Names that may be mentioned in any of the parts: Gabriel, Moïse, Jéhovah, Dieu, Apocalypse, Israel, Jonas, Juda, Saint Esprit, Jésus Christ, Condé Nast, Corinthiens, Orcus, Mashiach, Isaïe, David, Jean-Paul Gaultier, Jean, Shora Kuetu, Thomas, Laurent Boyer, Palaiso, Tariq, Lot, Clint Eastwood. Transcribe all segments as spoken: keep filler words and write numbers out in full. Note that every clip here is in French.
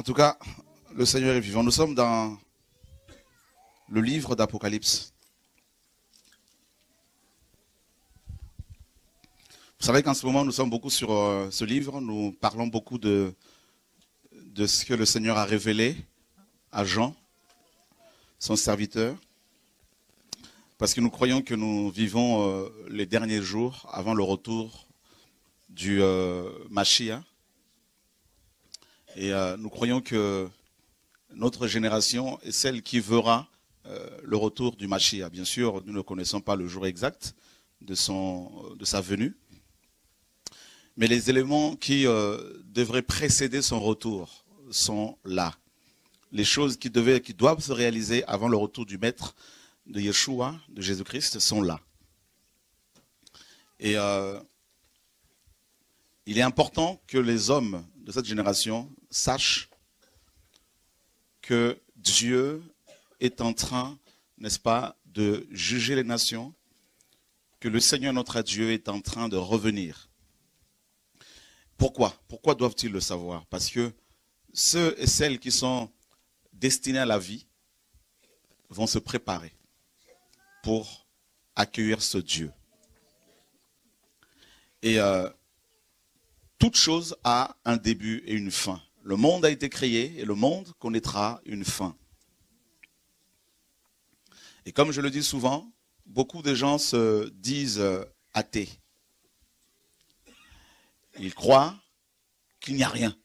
En tout cas, le Seigneur est vivant. Nous sommes dans le livre d'Apocalypse. Vous savez qu'en ce moment, nous sommes beaucoup sur euh, ce livre. Nous parlons beaucoup de, de ce que le Seigneur a révélé à Jean, son serviteur. Parce que nous croyons que nous vivons euh, les derniers jours avant le retour du euh, Mashiach. Et euh, nous croyons que notre génération est celle qui verra euh, le retour du Mashiach. Bien sûr, nous ne connaissons pas le jour exact de, son, de sa venue. Mais les éléments qui euh, devraient précéder son retour sont là. Les choses qui, devaient, qui doivent se réaliser avant le retour du Maître, de Yeshua, de Jésus-Christ, sont là. Et euh, il est important que les hommes de cette génération sachent que Dieu est en train, n'est-ce pas, de juger les nations, que le Seigneur notre Dieu est en train de revenir. Pourquoi? Pourquoi doivent-ils le savoir? Parce que ceux et celles qui sont destinés à la vie vont se préparer pour accueillir ce Dieu. Et euh, toute chose a un début et une fin. Le monde a été créé et le monde connaîtra une fin. Et comme je le dis souvent, beaucoup de gens se disent athées. Ils croient qu'il n'y a rien.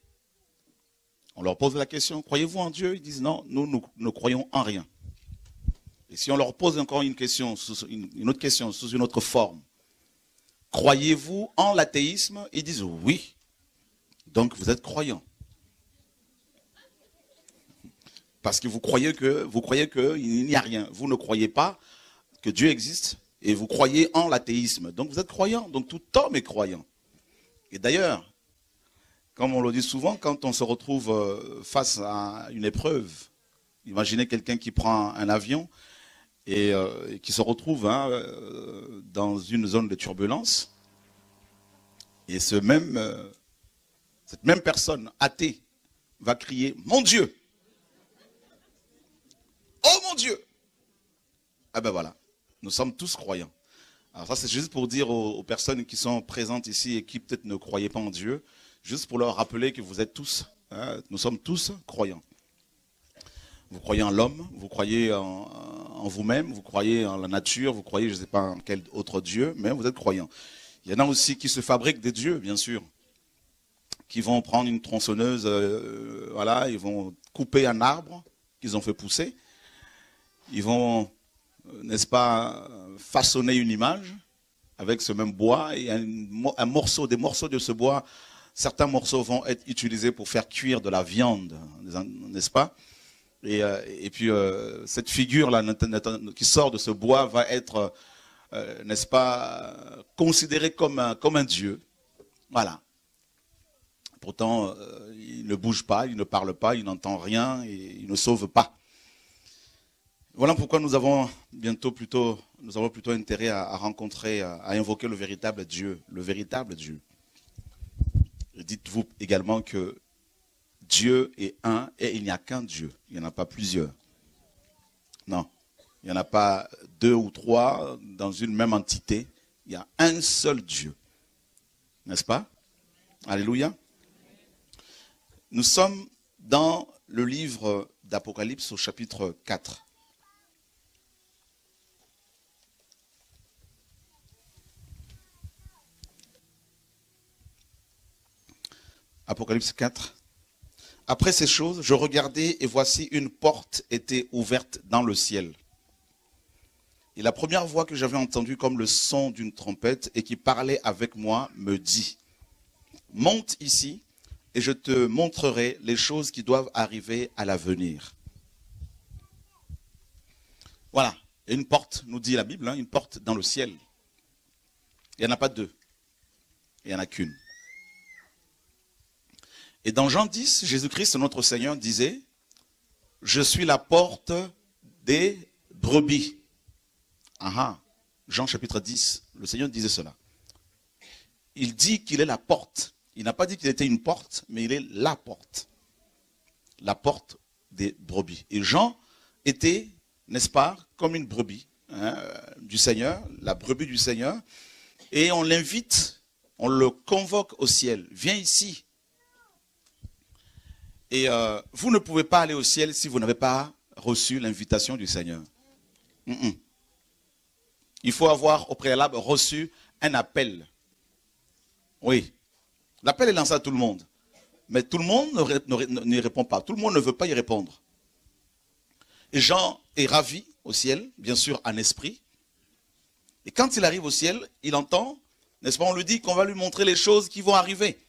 On leur pose la question, croyez-vous en Dieu? Ils disent non, nous, nous ne croyons en rien. Et si on leur pose encore une question, une autre question sous une autre forme, croyez-vous en l'athéisme? Ils disent oui, donc vous êtes croyant. Parce que vous croyez que vous croyez qu'il n'y a rien. Vous ne croyez pas que Dieu existe et vous croyez en l'athéisme. Donc vous êtes croyant, donc tout homme est croyant. Et d'ailleurs, comme on le dit souvent, quand on se retrouve face à une épreuve, imaginez quelqu'un qui prend un avion et, euh, et qui se retrouve hein, euh, dans une zone de turbulence, et ce même, euh, cette même personne athée va crier « Mon Dieu ! Oh mon Dieu !» Ah ben voilà, nous sommes tous croyants. Alors ça, c'est juste pour dire aux, aux personnes qui sont présentes ici et qui peut-être ne croyaient pas en Dieu, juste pour leur rappeler que vous êtes tous, hein, nous sommes tous croyants. Vous croyez en l'homme, vous croyez en, en vous-même, vous croyez en la nature, vous croyez, je ne sais pas en quel autre Dieu, mais vous êtes croyants. Il y en a aussi qui se fabriquent des dieux, bien sûr, qui vont prendre une tronçonneuse, euh, voilà, ils vont couper un arbre qu'ils ont fait pousser, ils vont... n'est-ce pas, façonner une image avec ce même bois et un, un morceau, des morceaux de ce bois, certains morceaux vont être utilisés pour faire cuire de la viande, n'est-ce pas? Et, et puis euh, cette figure-là qui sort de ce bois va être, euh, n'est-ce pas, considérée comme un, comme un dieu. Voilà. Pourtant, euh, il ne bouge pas, il ne parle pas, il n'entend rien, et il ne sauve pas. Voilà pourquoi nous avons bientôt plutôt, nous avons plutôt intérêt à, à rencontrer, à, à invoquer le véritable Dieu, le véritable Dieu. Dites-vous également que Dieu est un et il n'y a qu'un Dieu. Il n'y en a pas plusieurs. Non, il n'y en a pas deux ou trois dans une même entité. Il y a un seul Dieu. N'est-ce pas? Alléluia. Nous sommes dans le livre d'Apocalypse au chapitre quatre. Apocalypse quatre. Après ces choses, je regardai et voici une porte était ouverte dans le ciel. Et la première voix que j'avais entendue comme le son d'une trompette et qui parlait avec moi me dit « Monte ici et je te montrerai les choses qui doivent arriver à l'avenir. » Voilà, et une porte, nous dit la Bible, hein, une porte dans le ciel. Il n'y en a pas deux, il n'y en a qu'une. Et dans Jean dix, Jésus-Christ, notre Seigneur, disait « Je suis la porte des brebis. » Ah, Jean chapitre dix, le Seigneur disait cela. Il dit qu'il est la porte. Il n'a pas dit qu'il était une porte, mais il est la porte. la porte des brebis. Et Jean était, n'est-ce pas, comme une brebis hein, du Seigneur, la brebis du Seigneur. Et on l'invite, on le convoque au ciel. Viens ici. Et euh, vous ne pouvez pas aller au ciel si vous n'avez pas reçu l'invitation du Seigneur. Mm-mm. Il faut avoir au préalable reçu un appel. Oui. L'appel est lancé à tout le monde. Mais tout le monde n'y répond pas. Tout le monde ne veut pas y répondre. Et Jean est ravi au ciel, bien sûr en esprit. Et quand il arrive au ciel, il entend, n'est-ce pas, on lui dit qu'on va lui montrer les choses qui vont arriver.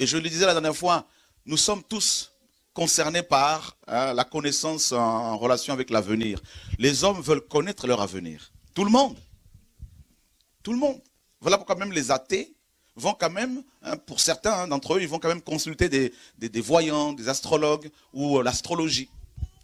Et je le disais la dernière fois, nous sommes tous concernés par hein, la connaissance en relation avec l'avenir. Les hommes veulent connaître leur avenir. Tout le monde. Tout le monde. Voilà pourquoi même les athées vont quand même, hein, pour certains hein, d'entre eux, ils vont quand même consulter des, des, des voyants, des astrologues ou euh, l'astrologie.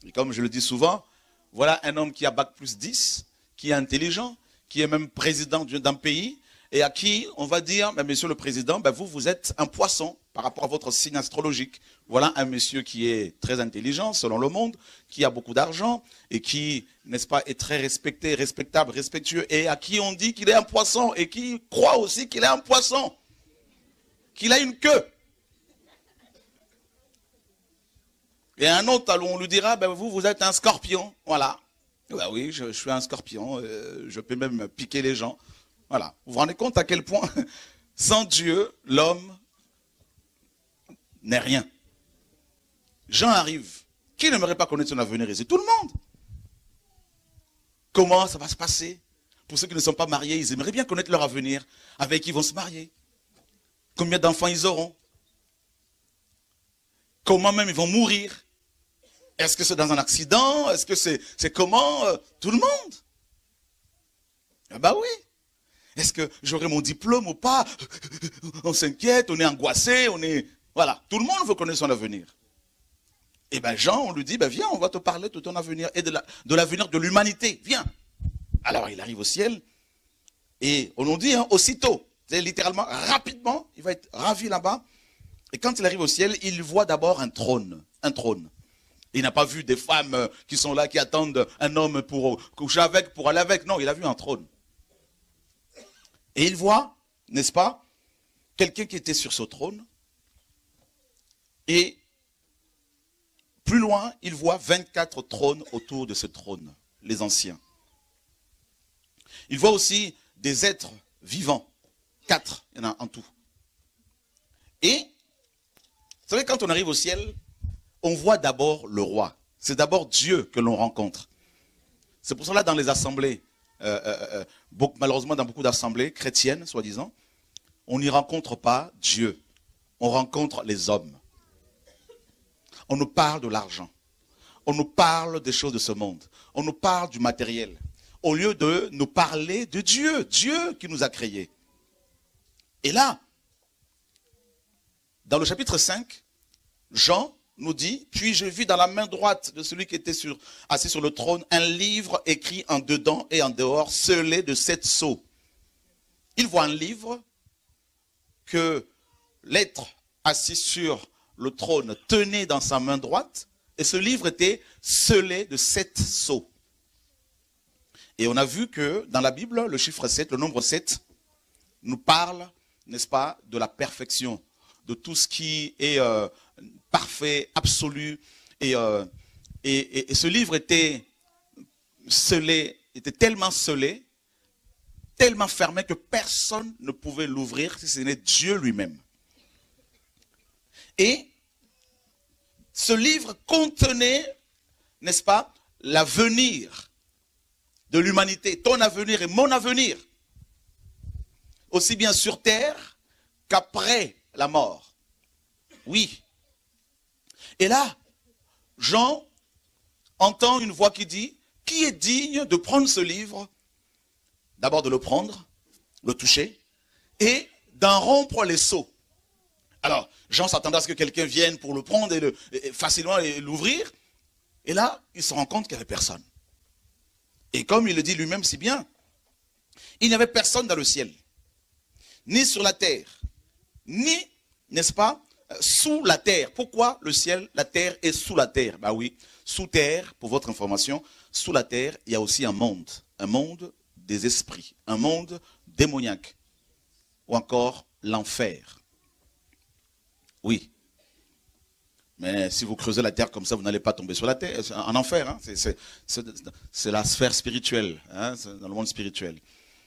Et comme je le dis souvent, voilà un homme qui a bac plus dix, qui est intelligent, qui est même président d'un pays, et à qui on va dire, ben, monsieur le président, ben, vous, vous êtes un poisson par rapport à votre signe astrologique. Voilà un monsieur qui est très intelligent, selon le monde, qui a beaucoup d'argent, et qui, n'est-ce pas, est très respecté, respectable, respectueux, et à qui on dit qu'il est un poisson, et qui croit aussi qu'il est un poisson, qu'il a une queue. Et un autre, on lui dira, ben, vous, vous êtes un scorpion, voilà. Ben oui, je, je suis un scorpion, euh, je peux même piquer les gens. Voilà. Vous vous rendez compte à quel point, sans Dieu, l'homme n'est rien. Jean arrive. Qui n'aimerait pas connaître son avenir? C'est tout le monde. Comment ça va se passer? Pour ceux qui ne sont pas mariés, ils aimeraient bien connaître leur avenir. Avec qui ils vont se marier? Combien d'enfants ils auront? Comment même ils vont mourir? Est-ce que c'est dans un accident? Est-ce que c'est c'est comment? euh, Tout le monde. Ah bah oui. Est-ce que j'aurai mon diplôme ou pas? On s'inquiète, on est angoissé, on est... Voilà, tout le monde veut connaître son avenir. Et bien Jean, on lui dit, ben viens, on va te parler de ton avenir et de l'avenir de l'humanité. Viens. Alors il arrive au ciel et on nous dit, hein, aussitôt, c'est littéralement, rapidement, il va être ravi là-bas. Et quand il arrive au ciel, il voit d'abord un trône, un trône. Il n'a pas vu des femmes qui sont là, qui attendent un homme pour coucher avec, pour aller avec. Non, il a vu un trône. Et il voit, n'est-ce pas, quelqu'un qui était sur ce trône. Et plus loin, il voit vingt-quatre trônes autour de ce trône, les anciens. Il voit aussi des êtres vivants. Quatre, il y en a en tout. Et, vous savez, quand on arrive au ciel... On voit d'abord le roi. C'est d'abord Dieu que l'on rencontre. C'est pour cela dans les assemblées, euh, euh, euh, malheureusement dans beaucoup d'assemblées chrétiennes, soi-disant, on n'y rencontre pas Dieu. On rencontre les hommes. On nous parle de l'argent. On nous parle des choses de ce monde. On nous parle du matériel. Au lieu de nous parler de Dieu, Dieu qui nous a créés. Et là, dans le chapitre cinq, Jean nous dit, puis je vis dans la main droite de celui qui était sur, assis sur le trône, un livre écrit en dedans et en dehors, scellé de sept sceaux. Il voit un livre que l'être assis sur le trône tenait dans sa main droite, et ce livre était scellé de sept sceaux. Et on a vu que dans la Bible, le chiffre sept, le nombre sept, nous parle, n'est-ce pas, de la perfection, de tout ce qui est... Euh, parfait, absolu. Et, euh, et, et, et ce livre était scellé, était tellement scellé, tellement fermé que personne ne pouvait l'ouvrir si ce n'est Dieu lui-même. Et ce livre contenait, n'est-ce pas, l'avenir de l'humanité, ton avenir et mon avenir, aussi bien sur terre qu'après la mort. Oui. Et là, Jean entend une voix qui dit, qui est digne de prendre ce livre? D'abord de le prendre, le toucher, et d'en rompre les sceaux. Alors, Jean s'attendait à ce que quelqu'un vienne pour le prendre et, le, et facilement l'ouvrir. Et là, il se rend compte qu'il n'y avait personne. Et comme il le dit lui-même si bien, il n'y avait personne dans le ciel, ni sur la terre, ni, n'est-ce pas, sous la terre. Pourquoi le ciel, la terre est sous la terre? Bah oui, sous terre, pour votre information, sous la terre, il y a aussi un monde. Un monde des esprits, un monde démoniaque, ou encore l'enfer. Oui. Mais si vous creusez la terre comme ça, vous n'allez pas tomber sur la terre, en enfer. Hein. C'est la sphère spirituelle, hein, dans le monde spirituel.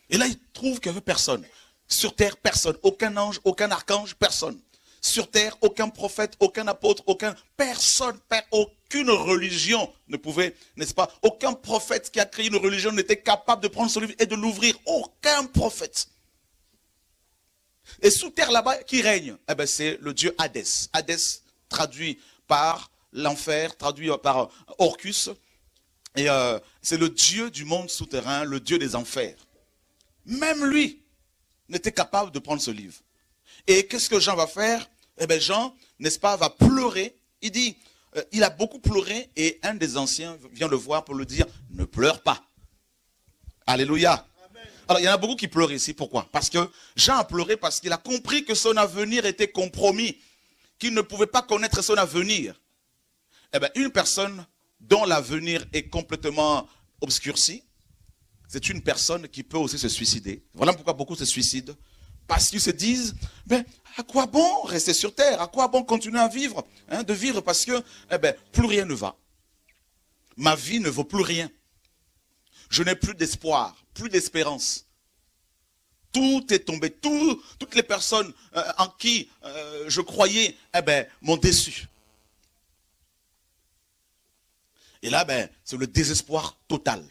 Et là, il trouve qu'il n'y avait personne. Sur terre, personne. Aucun ange, aucun archange, personne. Sur terre, aucun prophète, aucun apôtre, aucun... Personne, aucune religion ne pouvait, n'est-ce pas? Aucun prophète qui a créé une religion n'était capable de prendre ce livre et de l'ouvrir. Aucun prophète. Et sous terre, là-bas, qui règne? Eh bien, c'est le dieu Hadès. Hadès, traduit par l'enfer, traduit par Orcus. Et euh, c'est le dieu du monde souterrain, le dieu des enfers. Même lui n'était capable de prendre ce livre. Et qu'est-ce que Jean va faire? Eh bien Jean, n'est-ce pas, va pleurer. Il dit, euh, il a beaucoup pleuré et un des anciens vient le voir pour lui dire, ne pleure pas. Alléluia. Amen. Alors il y en a beaucoup qui pleurent ici. Pourquoi? Parce que Jean a pleuré parce qu'il a compris que son avenir était compromis. Qu'il ne pouvait pas connaître son avenir. Eh bien, une personne dont l'avenir est complètement obscurci, c'est une personne qui peut aussi se suicider. Voilà pourquoi beaucoup se suicident. Parce qu'ils se disent, ben, à quoi bon rester sur terre? À quoi bon continuer à vivre, hein, de vivre? Parce que eh ben, plus rien ne va. Ma vie ne vaut plus rien. Je n'ai plus d'espoir, plus d'espérance. Tout est tombé, tout, toutes les personnes euh, en qui euh, je croyais, eh ben, m'ont déçu. Et là, ben, c'est le désespoir total.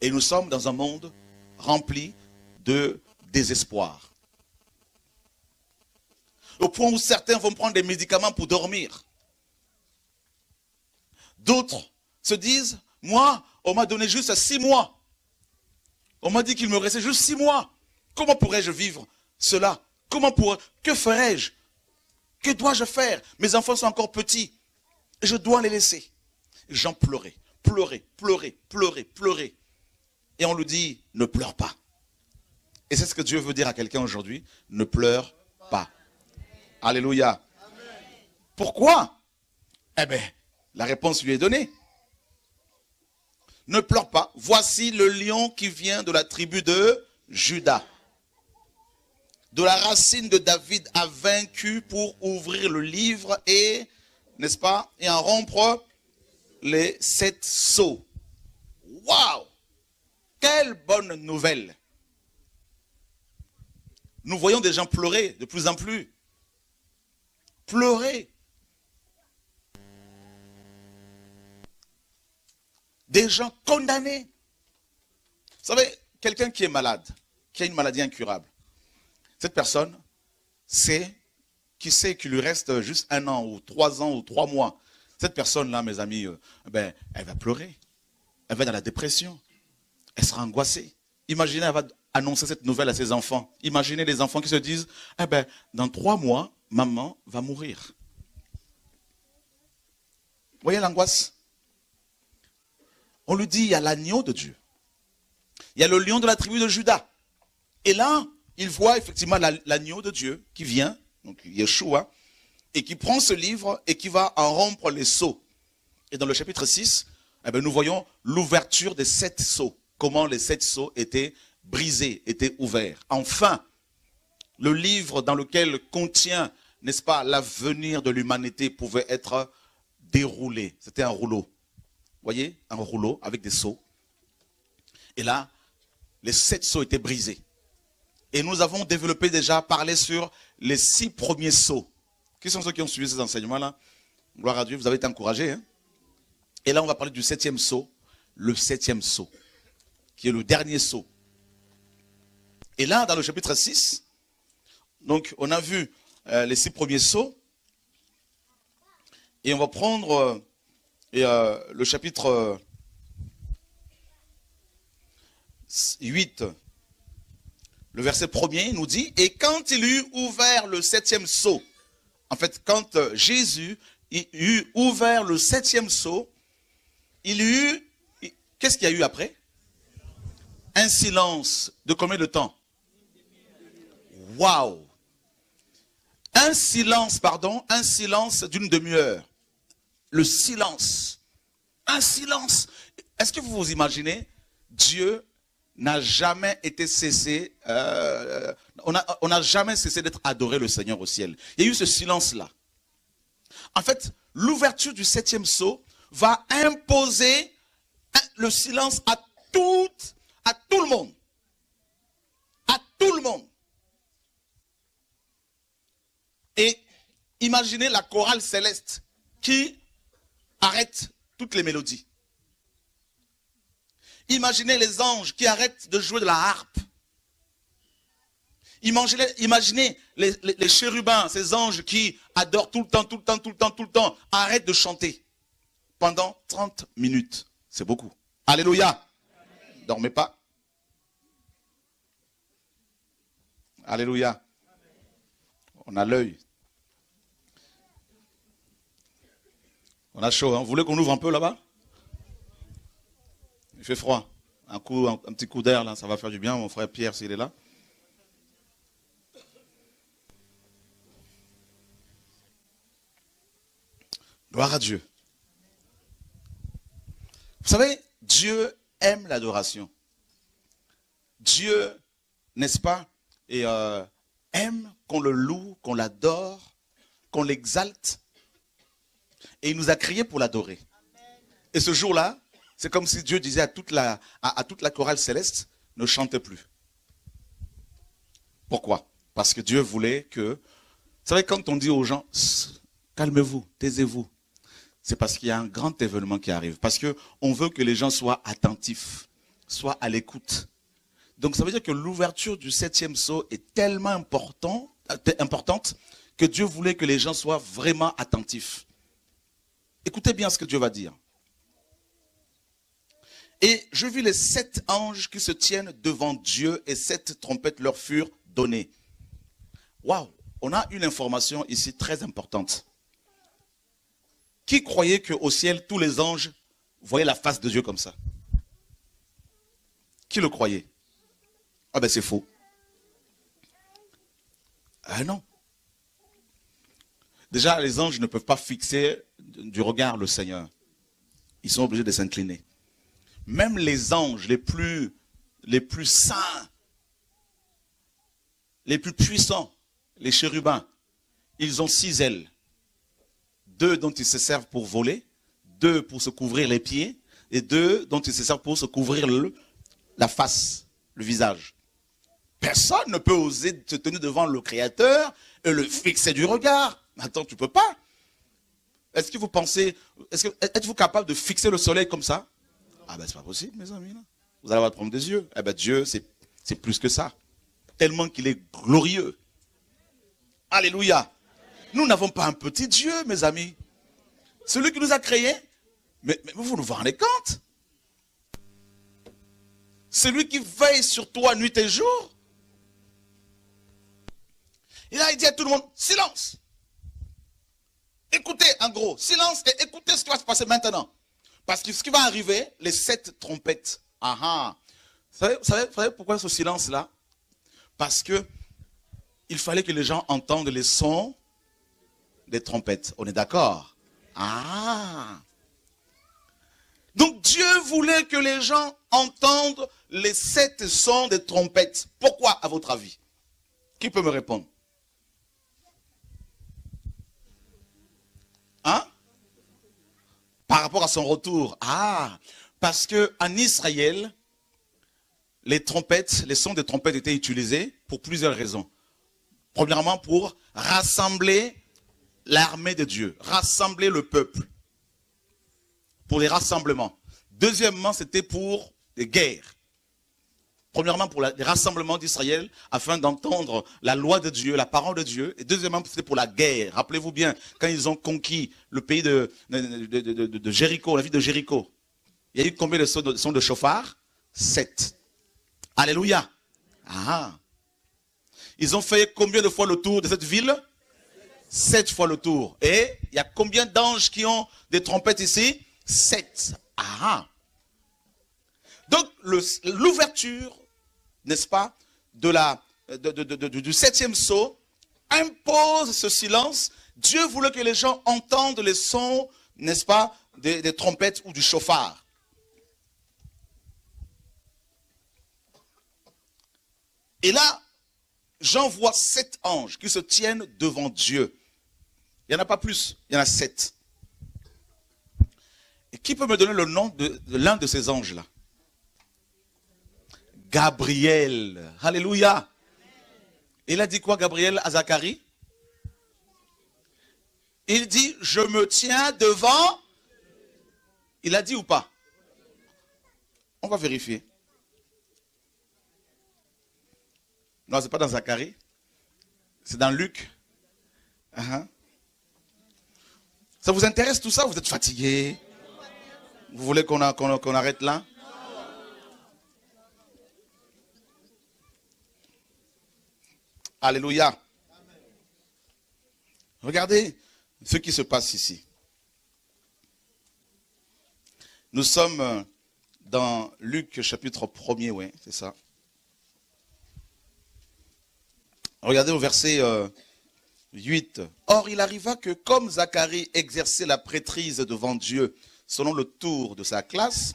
Et nous sommes dans un monde rempli de désespoir. Au point où certains vont prendre des médicaments pour dormir. D'autres se disent, moi, on m'a donné juste six mois. On m'a dit qu'il me restait juste six mois. Comment pourrais-je vivre cela? Comment pour... Que ferais-je? Que dois-je faire? Mes enfants sont encore petits. Je dois les laisser. J'en pleurais, pleurais, pleurais, pleurais, pleurais. Et on lui dit, ne pleure pas. Et c'est ce que Dieu veut dire à quelqu'un aujourd'hui. Ne pleure pas. Alléluia. Amen. Pourquoi? Eh bien, la réponse lui est donnée. Ne pleure pas. Voici le lion qui vient de la tribu de Juda. De la racine de David a vaincu pour ouvrir le livre et, n'est-ce pas, et en rompre les sept sceaux. Waouh! Quelle bonne nouvelle! Nous voyons des gens pleurer de plus en plus. Pleurer. Des gens condamnés. Vous savez, quelqu'un qui est malade, qui a une maladie incurable, cette personne sait, qui sait qu'il lui reste juste un an ou trois ans ou trois mois. Cette personne-là, mes amis, euh, ben, elle va pleurer. Elle va dans la dépression. Elle sera angoissée. Imaginez, elle va annoncer cette nouvelle à ses enfants. Imaginez les enfants qui se disent, eh ben, dans trois mois, maman va mourir. Vous voyez l'angoisse? On lui dit, il y a l'agneau de Dieu. Il y a le lion de la tribu de Juda. Et là, il voit effectivement l'agneau de Dieu qui vient, donc Yeshua, et qui prend ce livre et qui va en rompre les sceaux. Et dans le chapitre six, eh bien, nous voyons l'ouverture des sept sceaux. Comment les sept sceaux étaient brisés, étaient ouverts. Enfin, le livre dans lequel contient, n'est-ce pas, l'avenir de l'humanité pouvait être déroulé. C'était un rouleau. Vous voyez, un rouleau avec des sceaux. Et là, les sept sceaux étaient brisés. Et nous avons développé déjà, parlé sur les six premiers sceaux. Qui sont ceux qui ont suivi ces enseignements-là? Gloire à Dieu, vous avez été encouragés. Hein? Et là, on va parler du septième sceau. Le septième sceau, qui est le dernier sceau. Et là, dans le chapitre six, donc, on a vu euh, les six premiers sceaux. Et on va prendre euh, et, euh, le chapitre euh, huit. Le verset premier nous dit, et quand il eut ouvert le septième sceau, en fait, quand Jésus eut ouvert le septième sceau, il eut, qu'est-ce qu'il y a eu après? Un silence de combien de temps? Waouh! Un silence, pardon, un silence d'une demi-heure. Le silence. Un silence. Est-ce que vous vous imaginez, Dieu n'a jamais été cessé, euh, on a, on a jamais cessé d'être adoré le Seigneur au ciel. Il y a eu ce silence-là. En fait, l'ouverture du septième sceau va imposer le silence à tout, à tout le monde. À tout le monde. Et imaginez la chorale céleste qui arrête toutes les mélodies. Imaginez les anges qui arrêtent de jouer de la harpe. Imaginez, imaginez les, les, les chérubins, ces anges qui adorent tout le temps, tout le temps, tout le temps, tout le temps, arrêtent de chanter pendant trente minutes. C'est beaucoup. Alléluia. Amen. Dormez pas. Alléluia. On a l'œil. On a chaud, hein? Vous voulez qu'on ouvre un peu là-bas? Il fait froid. Un, coup, un, un petit coup d'air, là, ça va faire du bien. Mon frère Pierre, s'il est là. Gloire à Dieu. Vous savez, Dieu aime l'adoration. Dieu, n'est-ce pas, et, euh, aime qu'on le loue, qu'on l'adore, qu'on l'exalte. Et il nous a créés pour l'adorer. Et ce jour-là, c'est comme si Dieu disait à toute, la, à, à toute la chorale céleste, ne chantez plus. Pourquoi? Parce que Dieu voulait que... Vous savez, quand on dit aux gens, calmez-vous, taisez-vous, c'est parce qu'il y a un grand événement qui arrive. Parce qu'on veut que les gens soient attentifs, soient à l'écoute. Donc ça veut dire que l'ouverture du septième sceau est tellement important, importante que Dieu voulait que les gens soient vraiment attentifs. Écoutez bien ce que Dieu va dire. Et je vis les sept anges qui se tiennent devant Dieu et sept trompettes leur furent données. Waouh, on a une information ici très importante. Qui croyait qu'au ciel, tous les anges voyaient la face de Dieu comme ça? Qui le croyait? Ah ben c'est faux. Ah non. Déjà, les anges ne peuvent pas fixer du regard le Seigneur. Ils sont obligés de s'incliner. Même les anges les plus, les plus saints, les plus puissants, les chérubins, ils ont six ailes. Deux dont ils se servent pour voler, deux pour se couvrir les pieds, et deux dont ils se servent pour se couvrir le, la face, le visage. Personne ne peut oser se tenir devant le Créateur et le fixer du regard. Attends, tu ne peux pas. Est-ce que vous pensez, est-ce que, êtes-vous capable de fixer le soleil comme ça? Ah ben c'est pas possible, mes amis. Là. Vous allez avoir de problème des yeux. Eh ben Dieu, c'est plus que ça. Tellement qu'il est glorieux. Alléluia. Nous n'avons pas un petit Dieu, mes amis. Celui qui nous a créés, mais, mais vous vous rendez compte? Celui qui veille sur toi nuit et jour. Et là, il dit à tout le monde, silence. Écoutez, en gros, silence et écoutez ce qui va se passer maintenant. Parce que ce qui va arriver, les sept trompettes. Aha. Vous savez, vous savez, vous savez pourquoi ce silence-là? Parce que il fallait que les gens entendent les sons des trompettes. On est d'accord? Ah. Donc Dieu voulait que les gens entendent les sept sons des trompettes. Pourquoi, à votre avis? Qui peut me répondre? Hein? Par rapport à son retour. Ah, parce qu'en Israël, les trompettes, les sons des trompettes étaient utilisés pour plusieurs raisons. Premièrement, pour rassembler l'armée de Dieu, rassembler le peuple, pour les rassemblements. Deuxièmement, c'était pour des guerres. Premièrement, pour les rassemblements d'Israël, afin d'entendre la loi de Dieu, la parole de Dieu. Et deuxièmement, c'était pour la guerre. Rappelez-vous bien, quand ils ont conquis le pays de, de, de, de, de Jéricho, la ville de Jéricho, il y a eu combien de sons de, sons de chauffard? Sept. Alléluia. Ah. Ils ont fait combien de fois le tour de cette ville? Sept fois le tour. Et il y a combien d'anges qui ont des trompettes ici? Sept. Ah. Donc, l'ouverture, n'est-ce pas, de la, de, de, de, de, du septième sceau impose ce silence. Dieu voulait que les gens entendent les sons, n'est-ce pas, des, des trompettes ou du chauffard. Et là, Jean voit sept anges qui se tiennent devant Dieu. Il n'y en a pas plus, il y en a sept. Et qui peut me donner le nom de, de l'un de ces anges-là? Gabriel. Alléluia. Il a dit quoi, Gabriel, à Zacharie? Il dit, je me tiens devant. Il a dit ou pas? On va vérifier. Non, ce n'est pas dans Zacharie. C'est dans Luc. Uh-huh. Ça vous intéresse tout ça? Vous êtes fatigué? Vous voulez qu'on qu'on qu'on arrête là? Alléluia. Regardez ce qui se passe ici. Nous sommes dans Luc chapitre premier, oui, c'est ça. Regardez au verset huit. Or, il arriva que comme Zacharie exerçait la prêtrise devant Dieu selon le tour de sa classe,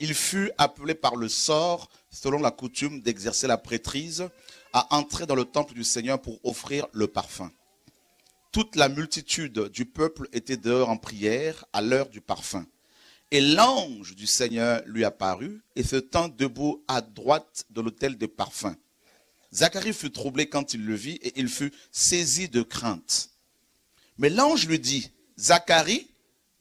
il fut appelé par le sort, selon la coutume d'exercer la prêtrise, à entrer dans le temple du Seigneur pour offrir le parfum. Toute la multitude du peuple était dehors en prière à l'heure du parfum. Et l'ange du Seigneur lui apparut et se tint debout à droite de l'autel des parfums. Zacharie fut troublé quand il le vit et il fut saisi de crainte. Mais l'ange lui dit, « Zacharie,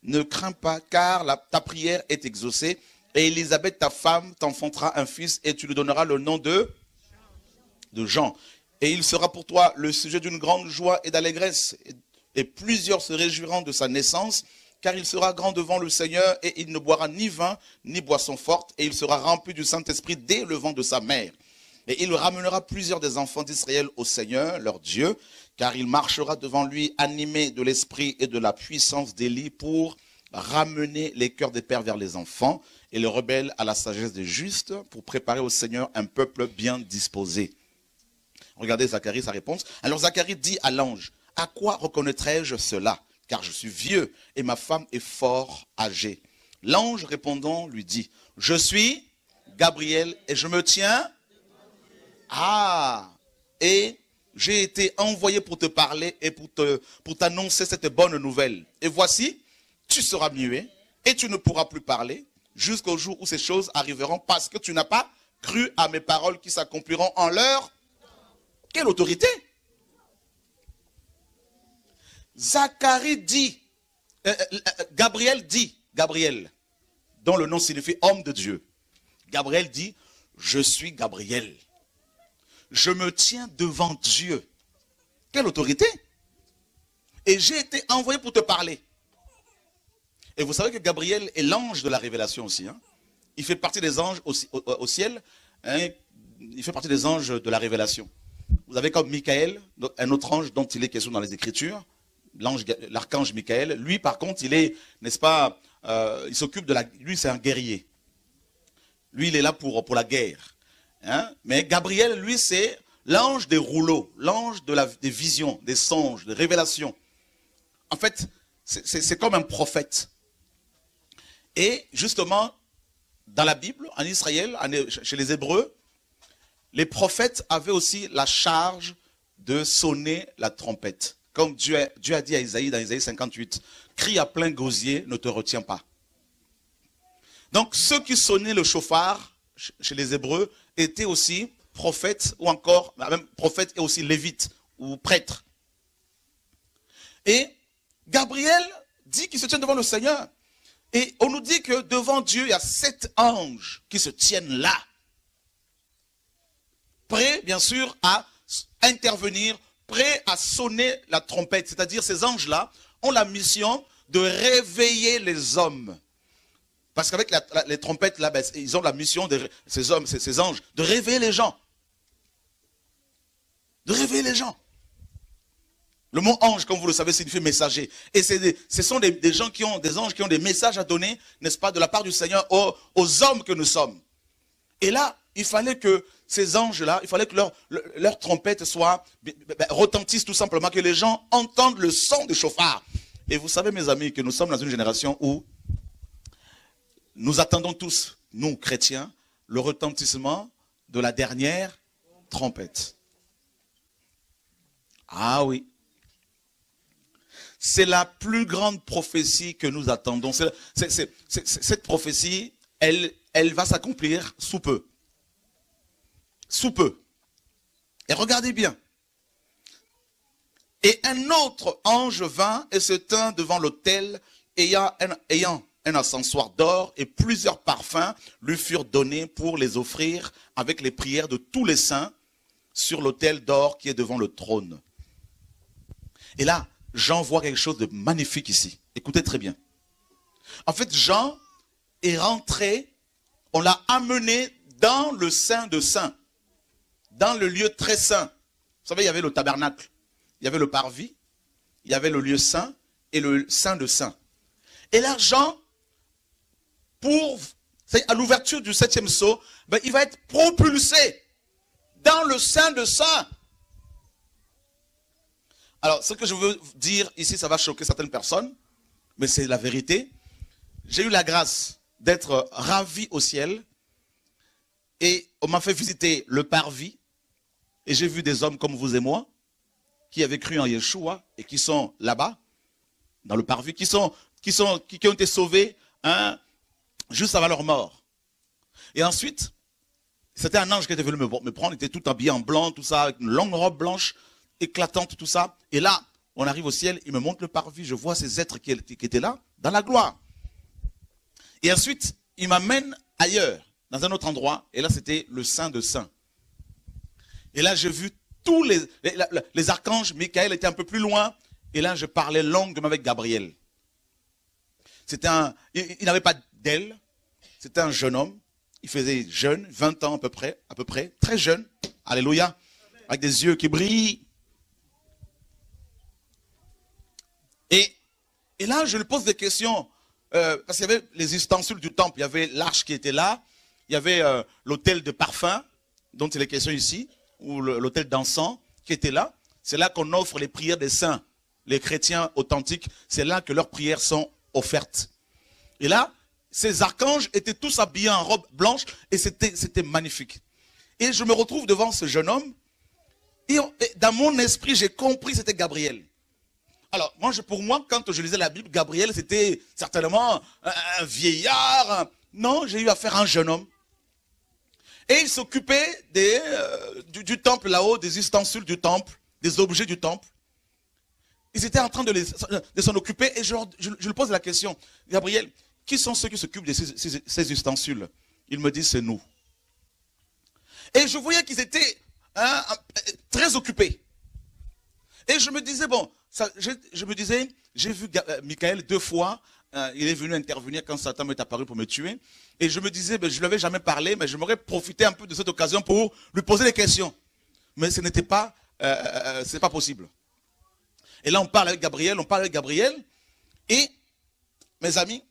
ne crains pas, car la, ta prière est exaucée, et Elisabeth, ta femme, t'enfantera un fils et tu lui donneras le nom de... » de Jean. Et il sera pour toi le sujet d'une grande joie et d'allégresse. Et plusieurs se réjouiront de sa naissance, car il sera grand devant le Seigneur, et il ne boira ni vin, ni boisson forte, et il sera rempli du Saint-Esprit dès le vent de sa mère. Et il ramènera plusieurs des enfants d'Israël au Seigneur, leur Dieu, car il marchera devant lui, animé de l'esprit et de la puissance d'Élie, pour ramener les cœurs des pères vers les enfants, et les rebelles à la sagesse des justes, pour préparer au Seigneur un peuple bien disposé. Regardez Zacharie, sa réponse. Alors Zacharie dit à l'ange, « À quoi reconnaîtrai-je cela? Car je suis vieux et ma femme est fort âgée. » L'ange répondant lui dit, « Je suis Gabriel et je me tiens. Ah, et j'ai été envoyé pour te parler et pour te, pour t'annoncer cette bonne nouvelle. Et voici, tu seras muet et tu ne pourras plus parler jusqu'au jour où ces choses arriveront parce que tu n'as pas cru à mes paroles qui s'accompliront en l'heure. » Quelle autorité? Zacharie dit, euh, euh, Gabriel dit, Gabriel, dont le nom signifie homme de Dieu. Gabriel dit, je suis Gabriel. Je me tiens devant Dieu. Quelle autorité? Et j'ai été envoyé pour te parler. Et vous savez que Gabriel est l'ange de la révélation aussi. Hein? Il fait partie des anges au, au, au ciel. Hein? Il fait partie des anges de la révélation. Vous avez comme Mickaël, un autre ange dont il est question dans les Écritures, l'archange Mickaël. Lui, par contre, il est, n'est-ce pas, euh, il s'occupe de la... Lui, c'est un guerrier. Lui, il est là pour, pour la guerre. Hein? Mais Gabriel, lui, c'est l'ange des rouleaux, l'ange de la, des visions, des songes, des révélations. En fait, c'est comme un prophète. Et justement, dans la Bible, en Israël, en, chez les Hébreux, les prophètes avaient aussi la charge de sonner la trompette. Comme Dieu a, Dieu a dit à Isaïe dans Isaïe cinquante-huit, « Crie à plein gosier, ne te retiens pas. » Donc ceux qui sonnaient le chauffard chez les Hébreux étaient aussi prophètes ou encore, même prophètes et aussi lévites ou prêtres. Et Gabriel dit qu'il se tient devant le Seigneur. Et on nous dit que devant Dieu, il y a sept anges qui se tiennent là. Prêt, bien sûr, à intervenir, prêt à sonner la trompette. C'est-à-dire, ces anges-là ont la mission de réveiller les hommes. Parce qu'avec les trompettes, là, ben, ils ont la mission, de, ces hommes, ces, ces anges, de réveiller les gens. De réveiller les gens. Le mot ange, comme vous le savez, signifie messager. Et des, ce sont des, des, gens qui ont, des anges qui ont des messages à donner, n'est-ce pas, de la part du Seigneur aux, aux hommes que nous sommes. Et là, il fallait que ces anges-là, il fallait que leur, leur trompette soit, retentisse tout simplement, que les gens entendent le son du chauffard. Et vous savez, mes amis, que nous sommes dans une génération où nous attendons tous, nous chrétiens, le retentissement de la dernière trompette. Ah oui. C'est la plus grande prophétie que nous attendons. C'est, c'est, c'est, c'est, cette prophétie, elle, elle va s'accomplir sous peu. Sous peu. Et regardez bien. Et un autre ange vint et se tint devant l'autel, ayant un, ayant un encensoir d'or, et plusieurs parfums lui furent donnés pour les offrir avec les prières de tous les saints sur l'autel d'or qui est devant le trône. Et là, Jean voit quelque chose de magnifique ici. Écoutez très bien. En fait, Jean est rentré, on l'a amené dans le Saint de Saint, dans le lieu très saint. Vous savez, il y avait le tabernacle, il y avait le parvis, il y avait le lieu saint et le Saint de Saint. Et là, Jean, pour, à l'ouverture du septième sceau, ben, il va être propulsé dans le Saint de Saint. Alors, ce que je veux dire ici, ça va choquer certaines personnes, mais c'est la vérité. J'ai eu la grâce d'être ravi au ciel, et on m'a fait visiter le parvis, et j'ai vu des hommes comme vous et moi, qui avaient cru en Yeshua, et qui sont là-bas, dans le parvis, qui, sont, qui, sont, qui, qui ont été sauvés, hein, juste avant leur mort. Et ensuite, c'était un ange qui était venu me, me prendre, il était tout habillé en blanc, tout ça, avec une longue robe blanche, éclatante, tout ça. Et là, on arrive au ciel, il me montre le parvis, je vois ces êtres qui étaient là, dans la gloire. Et ensuite, il m'amène ailleurs, dans un autre endroit, et là, c'était le Saint de Saint. Et là, j'ai vu tous les, les, les archanges, Mickaël était un peu plus loin, et là, je parlais longuement avec Gabriel. C'était un, il, il n'avait pas d'aile, c'était un jeune homme, il faisait jeune, vingt ans à peu près, à peu près, très jeune, alléluia, avec des yeux qui brillent. Et, et là, je lui pose des questions, euh, parce qu'il y avait les ustensiles du temple, il y avait l'arche qui était là, il y avait euh, l'autel de parfum, dont il est question ici, ou l'autel d'encens qui était là. C'est là qu'on offre les prières des saints, les chrétiens authentiques, c'est là que leurs prières sont offertes. Et là, ces archanges étaient tous habillés en robe blanche, et c'était c'était magnifique. Et je me retrouve devant ce jeune homme, et, et dans mon esprit, j'ai compris que c'était Gabriel. Alors, moi, je, pour moi, quand je lisais la Bible, Gabriel, c'était certainement un, un vieillard. Un... Non, j'ai eu affaire à un jeune homme. Et il s'occupait euh, du, du temple là-haut, des ustensiles du temple, des objets du temple. Ils étaient en train de, de s'en occuper et je, je, je lui pose la question. Gabriel, qui sont ceux qui s'occupent de ces, ces, ces ustensiles? Il me dit, c'est nous. Et je voyais qu'ils étaient hein, très occupés. Et je me disais, bon... Ça, je, je me disais, j'ai vu euh, Mickaël deux fois, euh, il est venu intervenir quand Satan m'est apparu pour me tuer. Et je me disais, ben, je ne lui avais jamais parlé, mais je m'aurais profité un peu de cette occasion pour lui poser des questions. Mais ce n'était pas, euh, euh, c'est pas possible. Et là, on parle avec Gabriel, on parle avec Gabriel. Et, mes amis,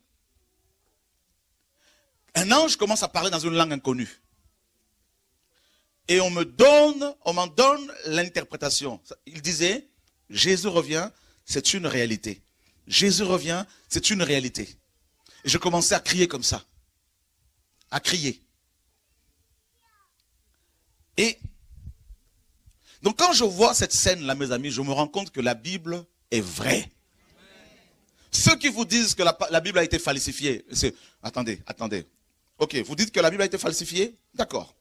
un ange commence à parler dans une langue inconnue. Et on me donne, on m'en donne l'interprétation. Il disait... Jésus revient, c'est une réalité. Jésus revient, c'est une réalité. Et je commençais à crier comme ça. À crier. Et donc quand je vois cette scène-là, mes amis, je me rends compte que la Bible est vraie. Ceux qui vous disent que la, la Bible a été falsifiée, c'est... Attendez, attendez. Ok, vous dites que la Bible a été falsifiée? D'accord.